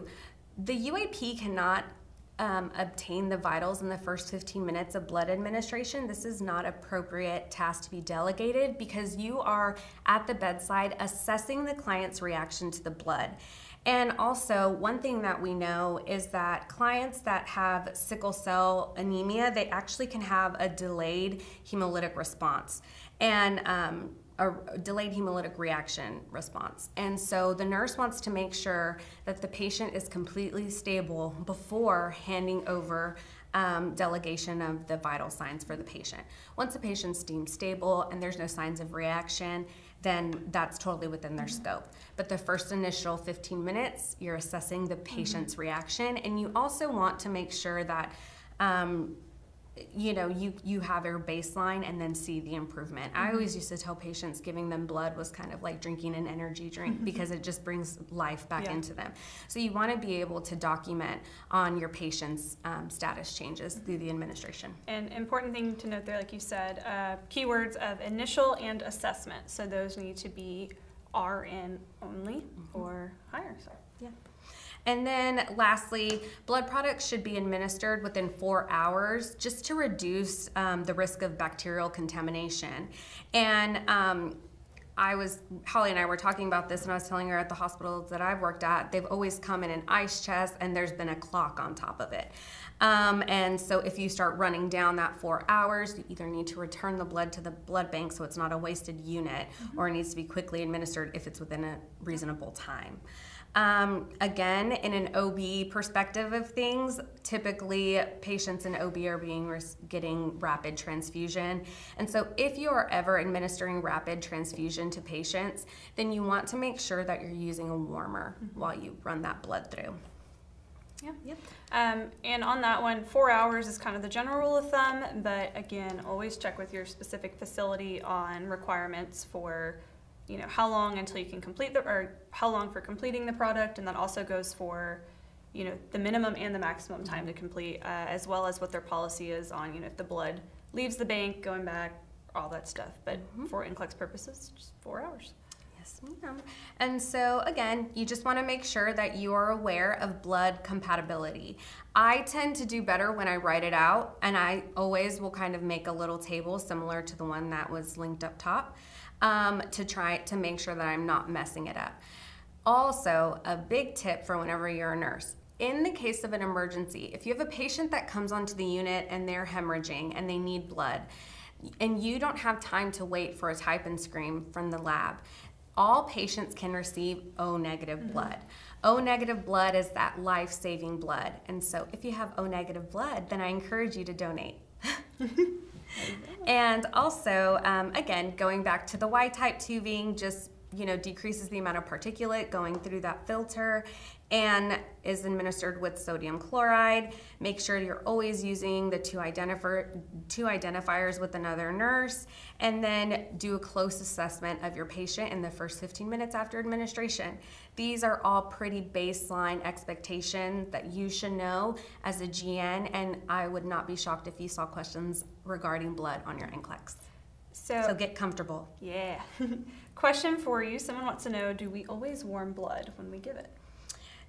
the U A P cannot Um, obtain the vitals in the first fifteen minutes of blood administration. This is not appropriate task to be delegated, because you are at the bedside assessing the client's reaction to the blood. And also, one thing that we know is that clients that have sickle cell anemia, they actually can have a delayed hemolytic response and um, a delayed hemolytic reaction response. And so the nurse wants to make sure that the patient is completely stable before handing over um, delegation of the vital signs for the patient. Once the patient's deemed stable and there's no signs of reaction, then that's totally within their scope. But the first initial fifteen minutes, you're assessing the patient's mm-hmm. reaction, and you also want to make sure that um, you know, you, you have your baseline and then see the improvement. Mm-hmm. I always used to tell patients giving them blood was kind of like drinking an energy drink, because it just brings life back yeah. into them. So you want to be able to document on your patient's um, status changes mm-hmm. through the administration. An important thing to note there, like you said, uh, keywords of initial and assessment. So those need to be R N only mm-hmm. or higher. So. Yeah. And then lastly, blood products should be administered within four hours just to reduce um, the risk of bacterial contamination. And um, I was, Holly and I were talking about this, and I was telling her at the hospitals that I've worked at, they've always come in an ice chest and there's been a clock on top of it. Um, and so if you start running down that four hours, you either need to return the blood to the blood bank so it's not a wasted unit, mm-hmm. or it needs to be quickly administered if it's within a reasonable time. Um, again, in an O B perspective of things, typically patients in O B are being getting rapid transfusion. And so if you are ever administering rapid transfusion to patients, then you want to make sure that you're using a warmer mm-hmm. while you run that blood through. Yeah. Yep. Um, and on that one, four hours is kind of the general rule of thumb, but again, always check with your specific facility on requirements for, you know, how long until you can complete the, or how long for completing the product, and that also goes for, you know, the minimum and the maximum time to complete, uh, as well as what their policy is on, you know, if the blood leaves the bank, going back, all that stuff. But mm-hmm. for N C L E X purposes, just four hours. Yes, ma'am. And so again, you just want to make sure that you are aware of blood compatibility. I tend to do better when I write it out, and I always will kind of make a little table similar to the one that was linked up top. Um, to try to make sure that I'm not messing it up. Also, a big tip for whenever you're a nurse, in the case of an emergency, if you have a patient that comes onto the unit and they're hemorrhaging and they need blood, and you don't have time to wait for a type and scream from the lab, all patients can receive O negative mm-hmm. blood. O negative blood is that life-saving blood. And so if you have O negative blood, then I encourage you to donate. And also, um, again, going back to the Y-type tubing, just, you know, decreases the amount of particulate going through that filter and is administered with sodium chloride. Make sure you're always using the two, identif- two identifiers with another nurse, and then do a close assessment of your patient in the first fifteen minutes after administration. These are all pretty baseline expectations that you should know as a G N, and I would not be shocked if you saw questions regarding blood on your N C L E X. So, so get comfortable. Yeah. Question for you, someone wants to know, do we always warm blood when we give it?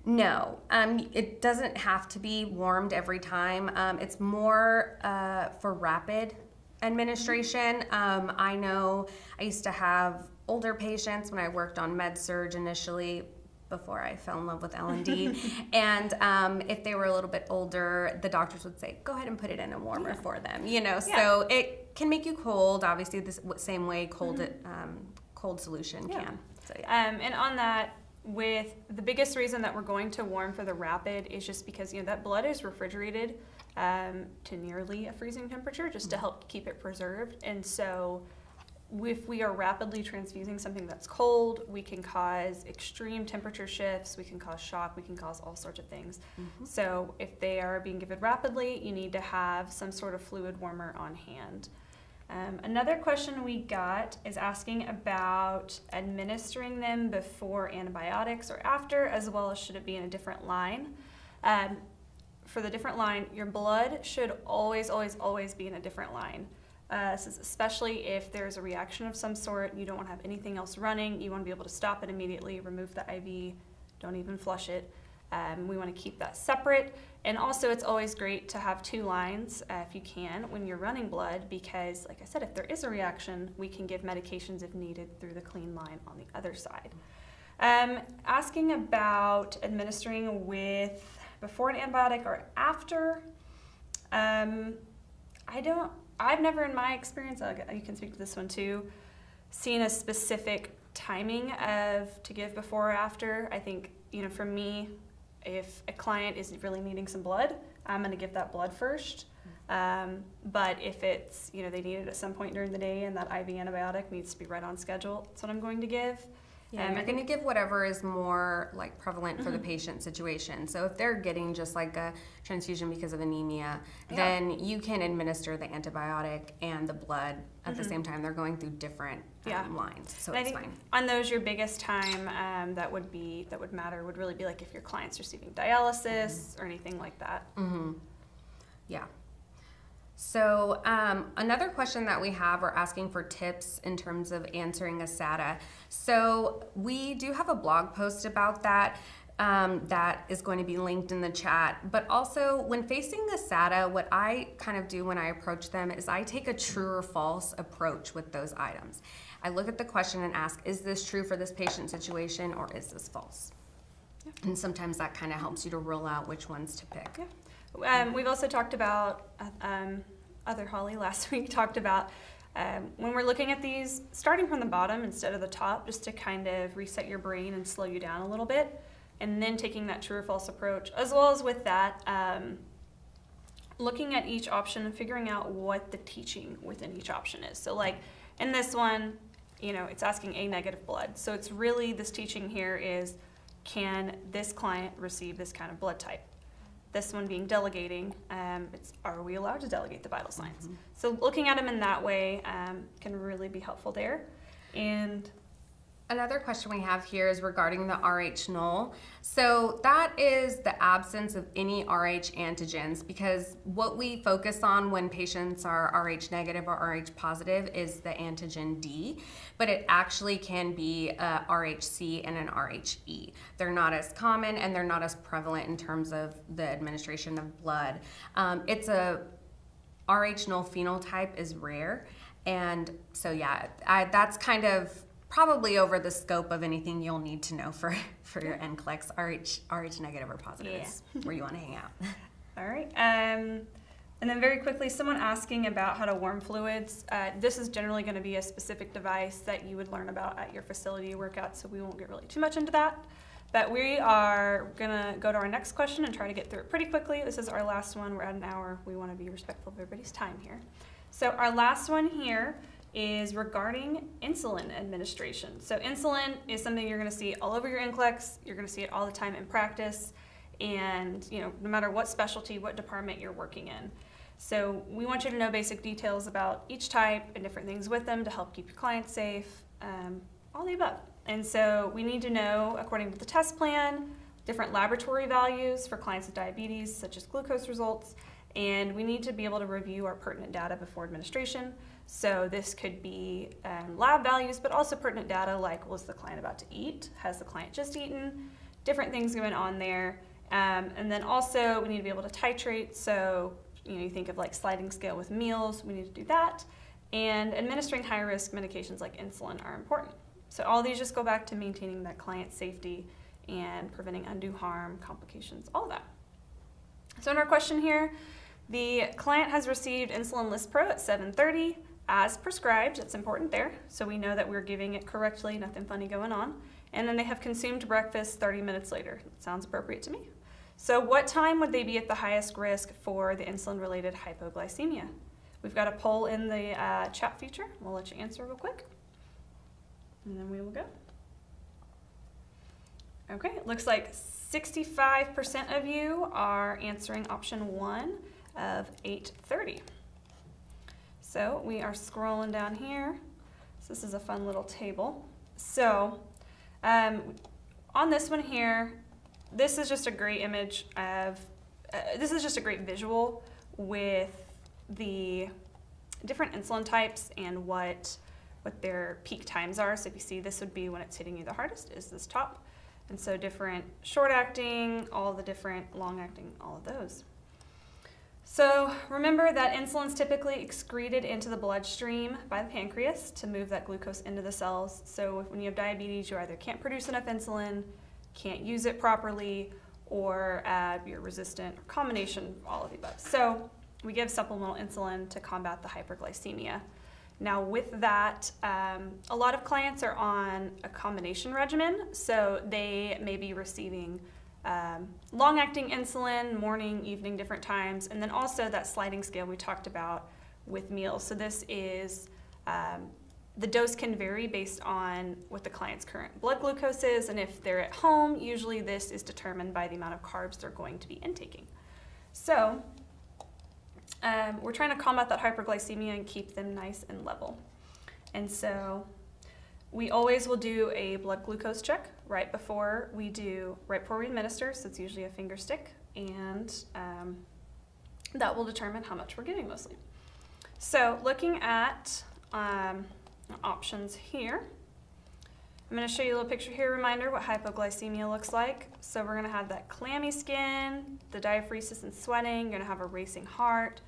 No, um, it doesn't have to be warmed every time. Um, it's more uh, for rapid administration. Um, I know I used to have older patients when I worked on med-surg initially, before I fell in love with L and D, and um, if they were a little bit older, the doctors would say, go ahead and put it in a warmer yeah. for them, you know, yeah. so it can make you cold, obviously the same way cold, mm-hmm. um, cold solution yeah. can. So, yeah. um, and on that, with the biggest reason that we're going to warm for the rapid is just because, you know, that blood is refrigerated um, to nearly a freezing temperature just mm-hmm. to help keep it preserved, and so if we are rapidly transfusing something that's cold, we can cause extreme temperature shifts, we can cause shock, we can cause all sorts of things. Mm-hmm. So if they are being given rapidly, you need to have some sort of fluid warmer on hand. Um, another question we got is asking about administering them before antibiotics or after, as well as should it be in a different line. Um, for the different line, your blood should always, always, always be in a different line. Uh, this is especially if there's a reaction of some sort, you don't want to have anything else running, you want to be able to stop it immediately, remove the I V, don't even flush it. Um, we want to keep that separate, and also it's always great to have two lines uh, if you can when you're running blood, because like I said, if there is a reaction, we can give medications if needed through the clean line on the other side. Um, asking about administering with before an antibiotic or after, um, I don't I've never in my experience, you can speak to this one too, seen a specific timing of to give before or after. I think, you know, for me, if a client is really needing some blood, I'm gonna give that blood first. Um, but if it's, you know, they need it at some point during the day and that I V antibiotic needs to be right on schedule, that's what I'm going to give. Yeah, and you're going to give whatever is more like prevalent mm-hmm. for the patient situation. So if they're getting just like a transfusion because of anemia, yeah. then you can administer the antibiotic and the blood at mm-hmm. the same time. They're going through different um, yeah. lines, so and it's fine. On those, your biggest time um, that would be that would matter would really be like if your client's receiving dialysis mm-hmm. or anything like that. Mm-hmm. Yeah. So um, another question that we have are asking for tips in terms of answering A S A T A. So we do have a blog post about that um, that is going to be linked in the chat. But also when facing A S A T A, what I kind of do when I approach them is I take a true or false approach with those items. I look at the question and ask, is this true for this patient situation or is this false? Yeah. And sometimes that kind of helps you to rule out which ones to pick. Yeah. Um, we've also talked about, um, other Holly last week talked about um, when we're looking at these, starting from the bottom instead of the top, just to kind of reset your brain and slow you down a little bit. and then taking that true or false approach, as well as with that, um, looking at each option and figuring out what the teaching within each option is. So like in this one, you know, it's asking A negative blood. So it's really, this teaching here is, can this client receive this kind of blood type? This one being delegating, um, it's, are we allowed to delegate the vital signs? Mm-hmm. So looking at them in that way um, can really be helpful there. And another question we have here is regarding the Rh null. So that is the absence of any Rh antigens, because what we focus on when patients are Rh negative or Rh positive is the antigen D, but it actually can be a R H C and an R H E. They're not as common and they're not as prevalent in terms of the administration of blood. Um, it's a Rh null phenotype is rare, and so yeah, I, that's kind of probably over the scope of anything you'll need to know for, for your N C L E X, Rh, Rh negative or positive yeah. is where you want to hang out. All right. Um, and then very quickly, someone asking about how to warm fluids. Uh, this is generally going to be a specific device that you would learn about at your facility workout, so we won't get really too much into that. But we are going to go to our next question and try to get through it pretty quickly. This is our last one. We're at an hour. We want to be respectful of everybody's time here. So our last one here is regarding insulin administration. So insulin is something you're going to see all over your N C L E X. You're going to see it all the time in practice, and you know, no matter what specialty, what department you're working in. So we want you to know basic details about each type and different things with them to help keep your clients safe, um, all the above. And so we need to know, according to the test plan, different laboratory values for clients with diabetes, such as glucose results, and we need to be able to review our pertinent data before administration. So this could be um, lab values, but also pertinent data like, was the client about to eat? Has the client just eaten? Different things going on there. Um, and then also we need to be able to titrate. So you know, you think of like sliding scale with meals, we need to do that. And administering high risk medications like insulin are important. So all these just go back to maintaining that client safety and preventing undue harm, complications, all that. So in our question here, the client has received insulin Lispro at seven thirty. As prescribed, it's important there, so we know that we're giving it correctly, nothing funny going on. And then they have consumed breakfast thirty minutes later. That sounds appropriate to me. So what time would they be at the highest risk for the insulin-related hypoglycemia? We've got a poll in the uh, chat feature. We'll let you answer real quick, and then we will go. Okay, it looks like sixty-five percent of you are answering option one of eight thirty. So we are scrolling down here. So this is a fun little table. So um, on this one here, this is just a great image of, uh, this is just a great visual with the different insulin types and what, what their peak times are. So if you see, this would be when it's hitting you the hardest, is this top. And so different short-acting, all the different long-acting, all of those. So remember that insulin is typically excreted into the bloodstream by the pancreas to move that glucose into the cells. So when you have diabetes, you either can't produce enough insulin, can't use it properly, or uh, you're resistant, or combination, all of the above. So we give supplemental insulin to combat the hyperglycemia. Now with that, um, a lot of clients are on a combination regimen, so they may be receiving um, long-acting insulin, morning, evening, different times, and then also that sliding scale we talked about with meals. So this is, um, the dose can vary based on what the client's current blood glucose is, and if they're at home, usually this is determined by the amount of carbs they're going to be intaking. So Um, we're trying to combat that hyperglycemia and keep them nice and level. And so we always will do a blood glucose check right before we do, right before we administer, so it's usually a finger stick, and um, that will determine how much we're giving mostly. So looking at um, options here, I'm going to show you a little picture here, reminder what hypoglycemia looks like. So we're going to have that clammy skin, the diaphoresis and sweating, you're going to have a racing heart,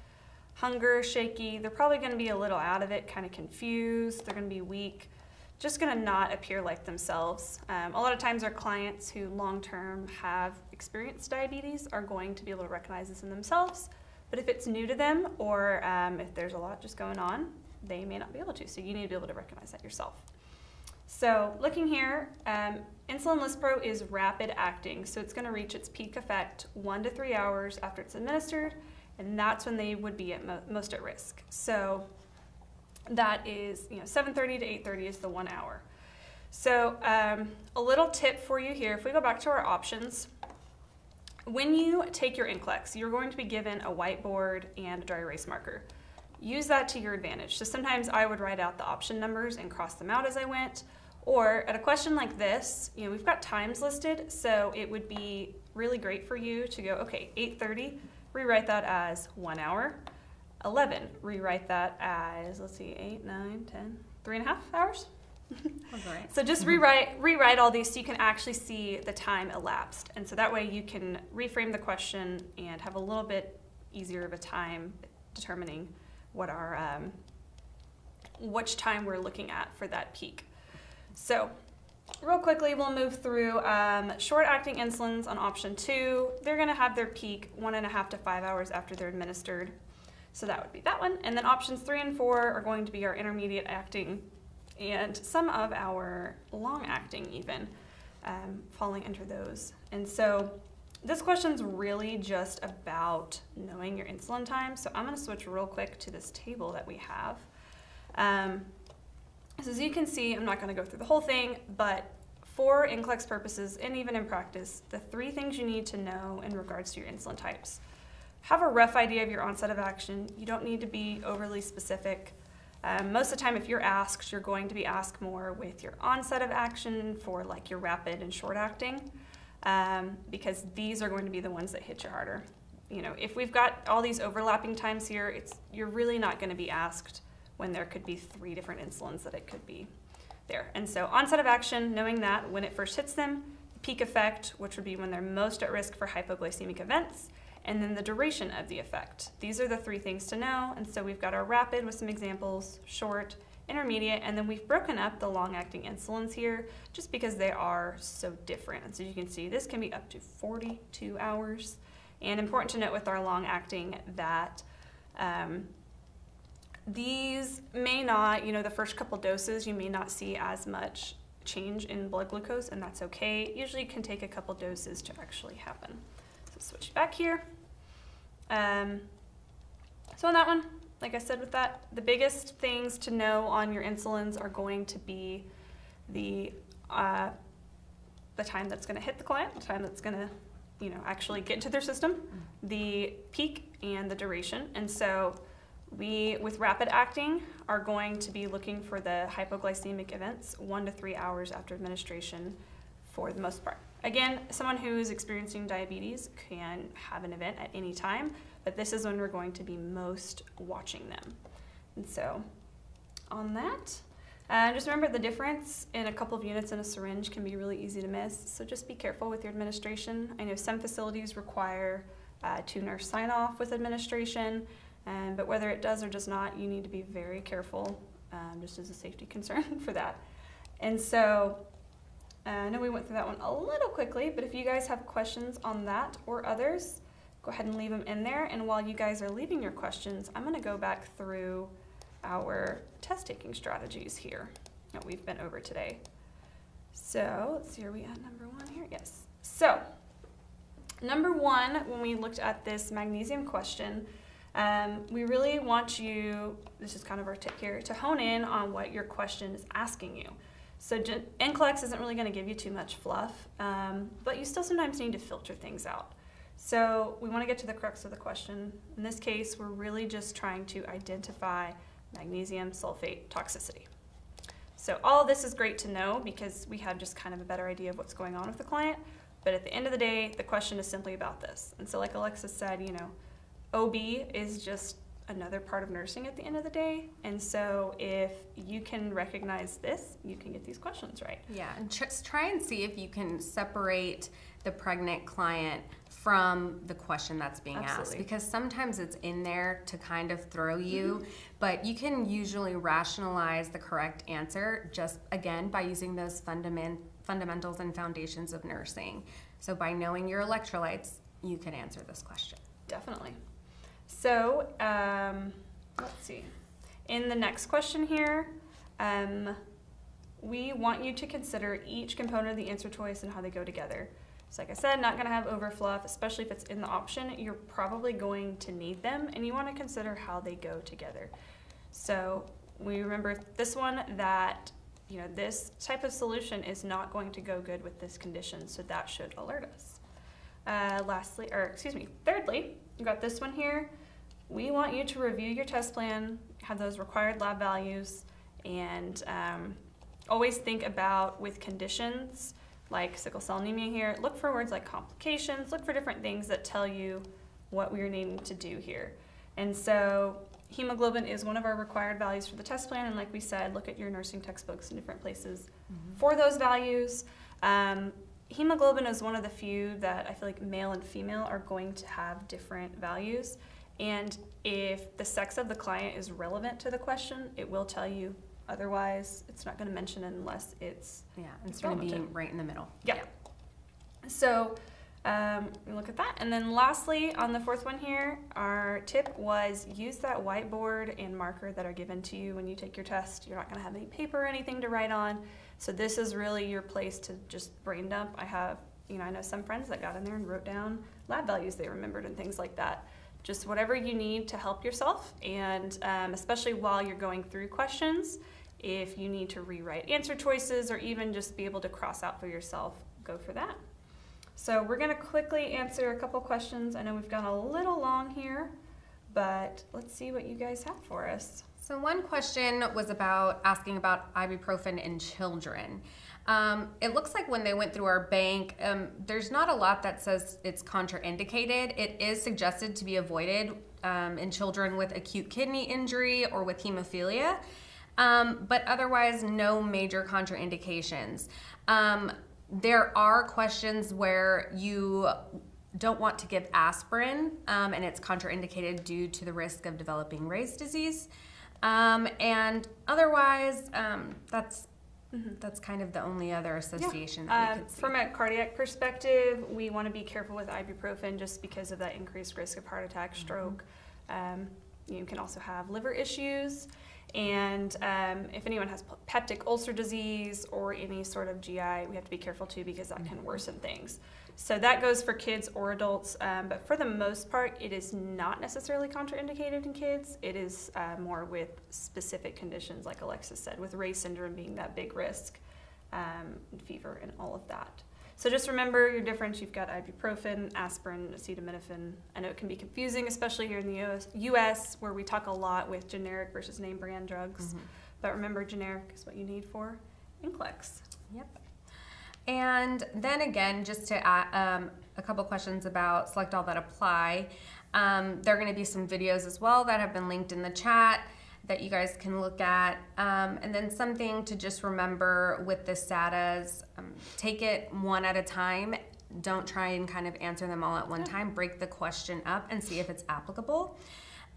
hunger, shaky. They're probably going to be a little out of it, kind of confused. They're going to be weak, just going to not appear like themselves. Um, a lot of times our clients who long-term have experienced diabetes are going to be able to recognize this in themselves, but if it's new to them or um, if there's a lot just going on, they may not be able to, so you need to be able to recognize that yourself. So looking here, um, Insulin lispro is rapid acting, so it's going to reach its peak effect one to three hours after it's administered, and that's when they would be at mo most at risk. So that is, you know, seven thirty to eight thirty is the one hour. So um, a little tip for you here, if we go back to our options, when you take your N C L E X, you're going to be given a whiteboard and a dry erase marker. Use that to your advantage. So sometimes I would write out the option numbers and cross them out as I went, or at a question like this, you know, we've got times listed, so it would be really great for you to go, okay, eight thirty, rewrite that as one hour. eleven, rewrite that as, let's see, eight, nine, ten, three and a half hours. Okay. So just rewrite, rewrite all these so you can actually see the time elapsed. And so that way you can reframe the question and have a little bit easier of a time determining what our, um, which time we're looking at for that peak. So real quickly, we'll move through um, short-acting insulins on option two. They're gonna have their peak one and a half to five hours after they're administered. So that would be that one. And then options three and four are going to be our intermediate acting and some of our long acting even um, falling under those. And so this question's really just about knowing your insulin time. So I'm gonna switch real quick to this table that we have. Um, so as you can see, I'm not gonna go through the whole thing, but for N C L E X purposes and even in practice, the three things you need to know in regards to your insulin types. Have a rough idea of your onset of action. You don't need to be overly specific. Um, most of the time if you're asked, you're going to be asked more with your onset of action for like your rapid and short acting, um, because these are going to be the ones that hit you harder. You know, if we've got all these overlapping times here, it's, you're really not going to be asked when there could be three different insulins that it could be there. And so onset of action, knowing that when it first hits them, peak effect, which would be when they're most at risk for hypoglycemic events, and then the duration of the effect. These are the three things to know, and so we've got our rapid with some examples, short, intermediate, and then we've broken up the long-acting insulins here just because they are so different. And so you can see this can be up to forty-two hours, and important to note with our long-acting that um, these may not, you know, the first couple doses you may not see as much change in blood glucose, and that's okay. Usually it can take a couple doses to actually happen. Switch back here. Um, so on that one, like I said with that, the biggest things to know on your insulins are going to be the uh, the time that's gonna hit the client, the time that's gonna, you know, actually get into their system, the peak and the duration. And so we, with rapid acting, are going to be looking for the hypoglycemic events one to three hours after administration for the most part. Again, someone who is experiencing diabetes can have an event at any time, but this is when we're going to be most watching them. And so on that, uh, just remember the difference in a couple of units in a syringe can be really easy to miss, so just be careful with your administration. I know some facilities require uh, two nurse sign-off with administration, um, but whether it does or does not, you need to be very careful, um, just as a safety concern for that. And so Uh, I know we went through that one a little quickly, but if you guys have questions on that or others, go ahead and leave them in there. And while you guys are leaving your questions, I'm going to go back through our test-taking strategies here that we've been over today. So let's see, are we at number one here? Yes. So number one, when we looked at this magnesium question, um, we really want you, this is kind of our tip here, to hone in on what your question is asking you. So N C L E X isn't really going to give you too much fluff, um, but you still sometimes need to filter things out. So we want to get to the crux of the question. In this case, we're really just trying to identify magnesium sulfate toxicity. So all this is great to know because we have just kind of a better idea of what's going on with the client, but at the end of the day, the question is simply about this. And so like Alexis said, you know, O B is just another part of nursing at the end of the day, and so if you can recognize this, you can get these questions right. Yeah, and just try and see if you can separate the pregnant client from the question that's being Absolutely. asked, because sometimes it's in there to kind of throw you, mm-hmm. but you can usually rationalize the correct answer just, again, by using those fundament fundamentals and foundations of nursing. So by knowing your electrolytes, you can answer this question. Definitely. So, um, let's see, in the next question here, um, we want you to consider each component of the answer choice and how they go together. So like I said, not gonna have overfluff, especially if it's in the option, you're probably going to need them, and you wanna consider how they go together. So we remember this one that, you know, this type of solution is not going to go good with this condition, so that should alert us. Uh, lastly, or excuse me, thirdly, you got this one here. We want you to review your test plan, have those required lab values, and um, always think about with conditions like sickle cell anemia here, look for words like complications, look for different things that tell you what we're needing to do here. And so hemoglobin is one of our required values for the test plan, and like we said, look at your nursing textbooks in different places mm-hmm. for those values. Um, hemoglobin is one of the few that I feel like male and female are going to have different values. And if the sex of the client is relevant to the question, it will tell you. Otherwise, it's not going to mention it unless it's yeah, it's going to be right in the middle. Yeah. yeah. So um, we look at that, and then lastly, on the fourth one here, our tip was use that whiteboard and marker that are given to you when you take your test. You're not going to have any paper or anything to write on, so this is really your place to just brain dump. I have, you know, I know some friends that got in there and wrote down lab values they remembered and things like that. Just whatever you need to help yourself, and um, especially while you're going through questions, if you need to rewrite answer choices or even just be able to cross out for yourself, go for that. So we're going to quickly answer a couple questions. I know we've gone a little long here, but let's see what you guys have for us. So one question was about asking about ibuprofen in children. Um, it looks like when they went through our bank, um, there's not a lot that says it's contraindicated. It is suggested to be avoided um, in children with acute kidney injury or with hemophilia, um, but otherwise no major contraindications. Um, there are questions where you don't want to give aspirin um, and it's contraindicated due to the risk of developing Ray's disease. Um, and otherwise, um, that's Mm-hmm. that's kind of the only other association yeah. that we could see. From a cardiac perspective, we want to be careful with ibuprofen just because of that increased risk of heart attack, stroke. Mm-hmm. um, you can also have liver issues, and um, if anyone has peptic ulcer disease or any sort of G I, we have to be careful too because that mm-hmm. can worsen things. So that goes for kids or adults, um, but for the most part it is not necessarily contraindicated in kids. It is uh, more with specific conditions like Alexis said, with Rh syndrome being that big risk, um, and fever and all of that. So just remember your difference. You've got ibuprofen, aspirin, acetaminophen. I know it can be confusing, especially here in the U S where we talk a lot with generic versus name brand drugs. Mm-hmm. But remember, generic is what you need for N C L E X. Yep. And then again, just to add um, a couple questions about select all that apply. Um, there are going to be some videos as well that have been linked in the chat that you guys can look at. Um, and then something to just remember with the S A T As, um, take it one at a time. Don't try and kind of answer them all at one time. Break the question up and see if it's applicable.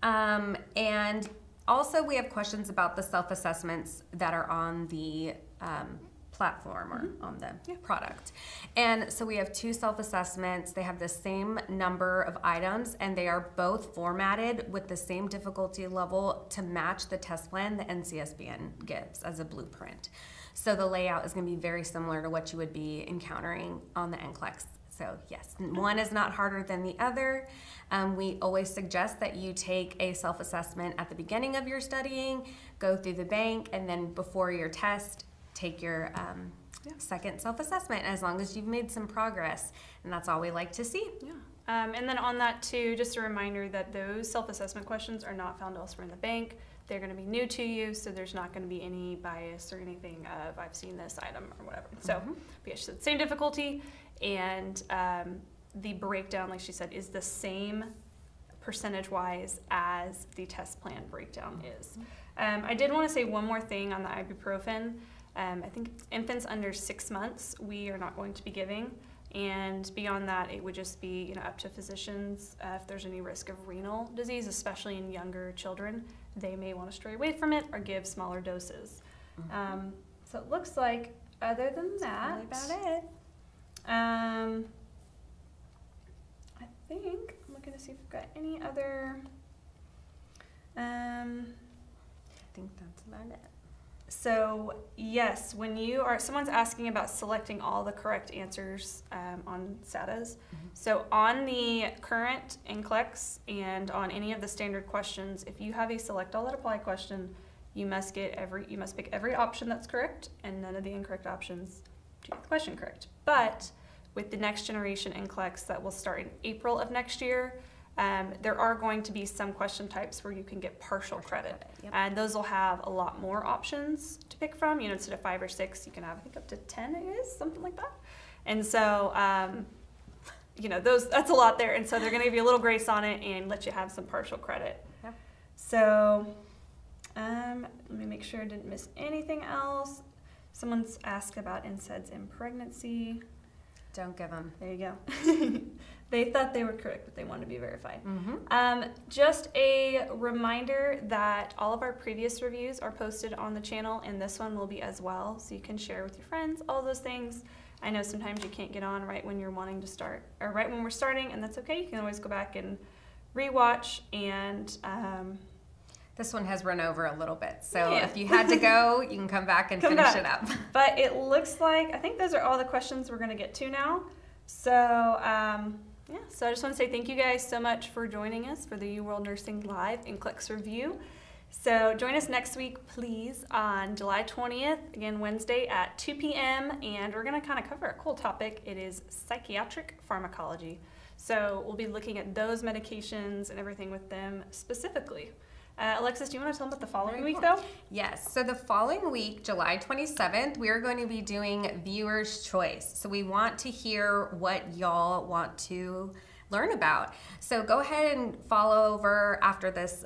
Um, and also we have questions about the self-assessments that are on the um, platform or mm-hmm. on the yeah. product. And so we have two self-assessments. They have the same number of items and they are both formatted with the same difficulty level to match the test plan the N C S B N gives as a blueprint. So the layout is going to be very similar to what you would be encountering on the N C L E X. So yes, one is not harder than the other. Um, we always suggest that you take a self-assessment at the beginning of your studying, go through the bank, and then before your test, take your um, yeah. second self-assessment, as long as you've made some progress, and that's all we like to see. Yeah. Um, and then on that too, just a reminder that those self-assessment questions are not found elsewhere in the bank. They're going to be new to you, so there's not going to be any bias or anything of I've seen this item or whatever. So, mm-hmm. but yeah, she said same difficulty, and um, the breakdown, like she said, is the same percentage-wise as the test plan breakdown is. Mm-hmm. um, I did want to say one more thing on the ibuprofen. Um, I think infants under six months we are not going to be giving, and beyond that it would just be, you know, up to physicians uh, if there's any risk of renal disease, especially in younger children. They may want to stray away from it or give smaller doses. Mm-hmm. um, so it looks like other than that, that's really about it. Um, I think I'm looking to see if we've got any other. Um, I think that's about it. So yes, when you are, someone's asking about selecting all the correct answers um, on S A T As. Mm-hmm. So on the current N C L E X and on any of the standard questions, if you have a select all that apply question, you must get every, you must pick every option that's correct and none of the incorrect options to get the question correct. But with the next generation N C L E X that will start in April of next year, Um, there are going to be some question types where you can get partial, partial credit, credit. Yep. And those will have a lot more options to pick from. You know, instead of five or six, you can have, I think, up to ten, it is, something like that. And so, um, you know, those, that's a lot there. And so they're going to give you a little grace on it and let you have some partial credit. Yep. So um, let me make sure I didn't miss anything else. Someone's asked about N SAIDs in pregnancy. Don't give them. There you go. They thought they were correct, but they wanted to be verified. Mm-hmm. Um, just a reminder that all of our previous reviews are posted on the channel, and this one will be as well, so you can share with your friends, all those things. I know sometimes you can't get on right when you're wanting to start, or right when we're starting, and that's okay. You can always go back and rewatch, and um, this one has run over a little bit, so yeah. If you had to go, you can come back and come finish back. it up. But it looks like, I think those are all the questions we're going to get to now. So, um, yeah, so I just want to say thank you guys so much for joining us for the UWorld Nursing Live N C L E X Review. So join us next week, please, on July twentieth, again, Wednesday at two P M, and we're going to kind of cover a cool topic. It is psychiatric pharmacology. So we'll be looking at those medications and everything with them specifically. Uh, Alexis, do you want to tell them about the following week, though? Yes. So the following week, July twenty-seventh, we are going to be doing Viewer's Choice. So we want to hear what y'all want to learn about. So go ahead and follow over after this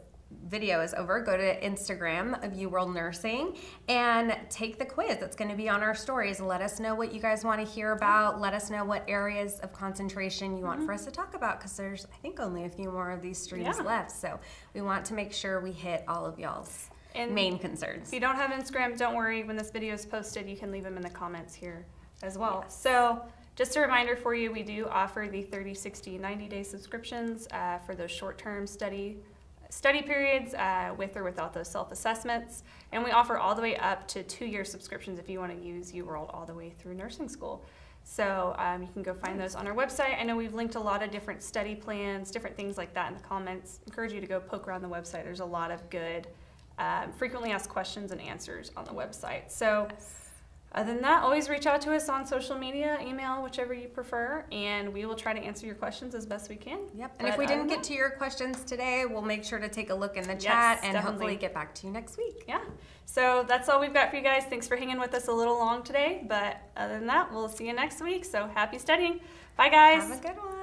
video is over. Go to Instagram of UWorld Nursing and take the quiz that's going to be on our stories. Let us know what you guys want to hear about. Let us know what areas of concentration you want mm-hmm. for us to talk about, because there's, I think, only a few more of these streams yeah. left. So we want to make sure we hit all of y'all's and main concerns. If you don't have Instagram, don't worry. When this video is posted, you can leave them in the comments here as well. Yes. So just a reminder for you, we do offer the thirty, sixty, ninety day subscriptions uh, for those short-term study study periods uh, with or without those self-assessments, and we offer all the way up to two-year subscriptions if you want to use UWorld all the way through nursing school. So um, you can go find those on our website. I know we've linked a lot of different study plans, different things like that in the comments. I encourage you to go poke around the website. There's a lot of good um, frequently asked questions and answers on the website. So other than that, always reach out to us on social media, email, whichever you prefer, and we will try to answer your questions as best we can. Yep. And but if we didn't get to your questions today, we'll make sure to take a look in the chat yes, and definitely. hopefully get back to you next week. Yeah. So that's all we've got for you guys. Thanks for hanging with us a little long today, but other than that, we'll see you next week. So happy studying. Bye, guys. Have a good one.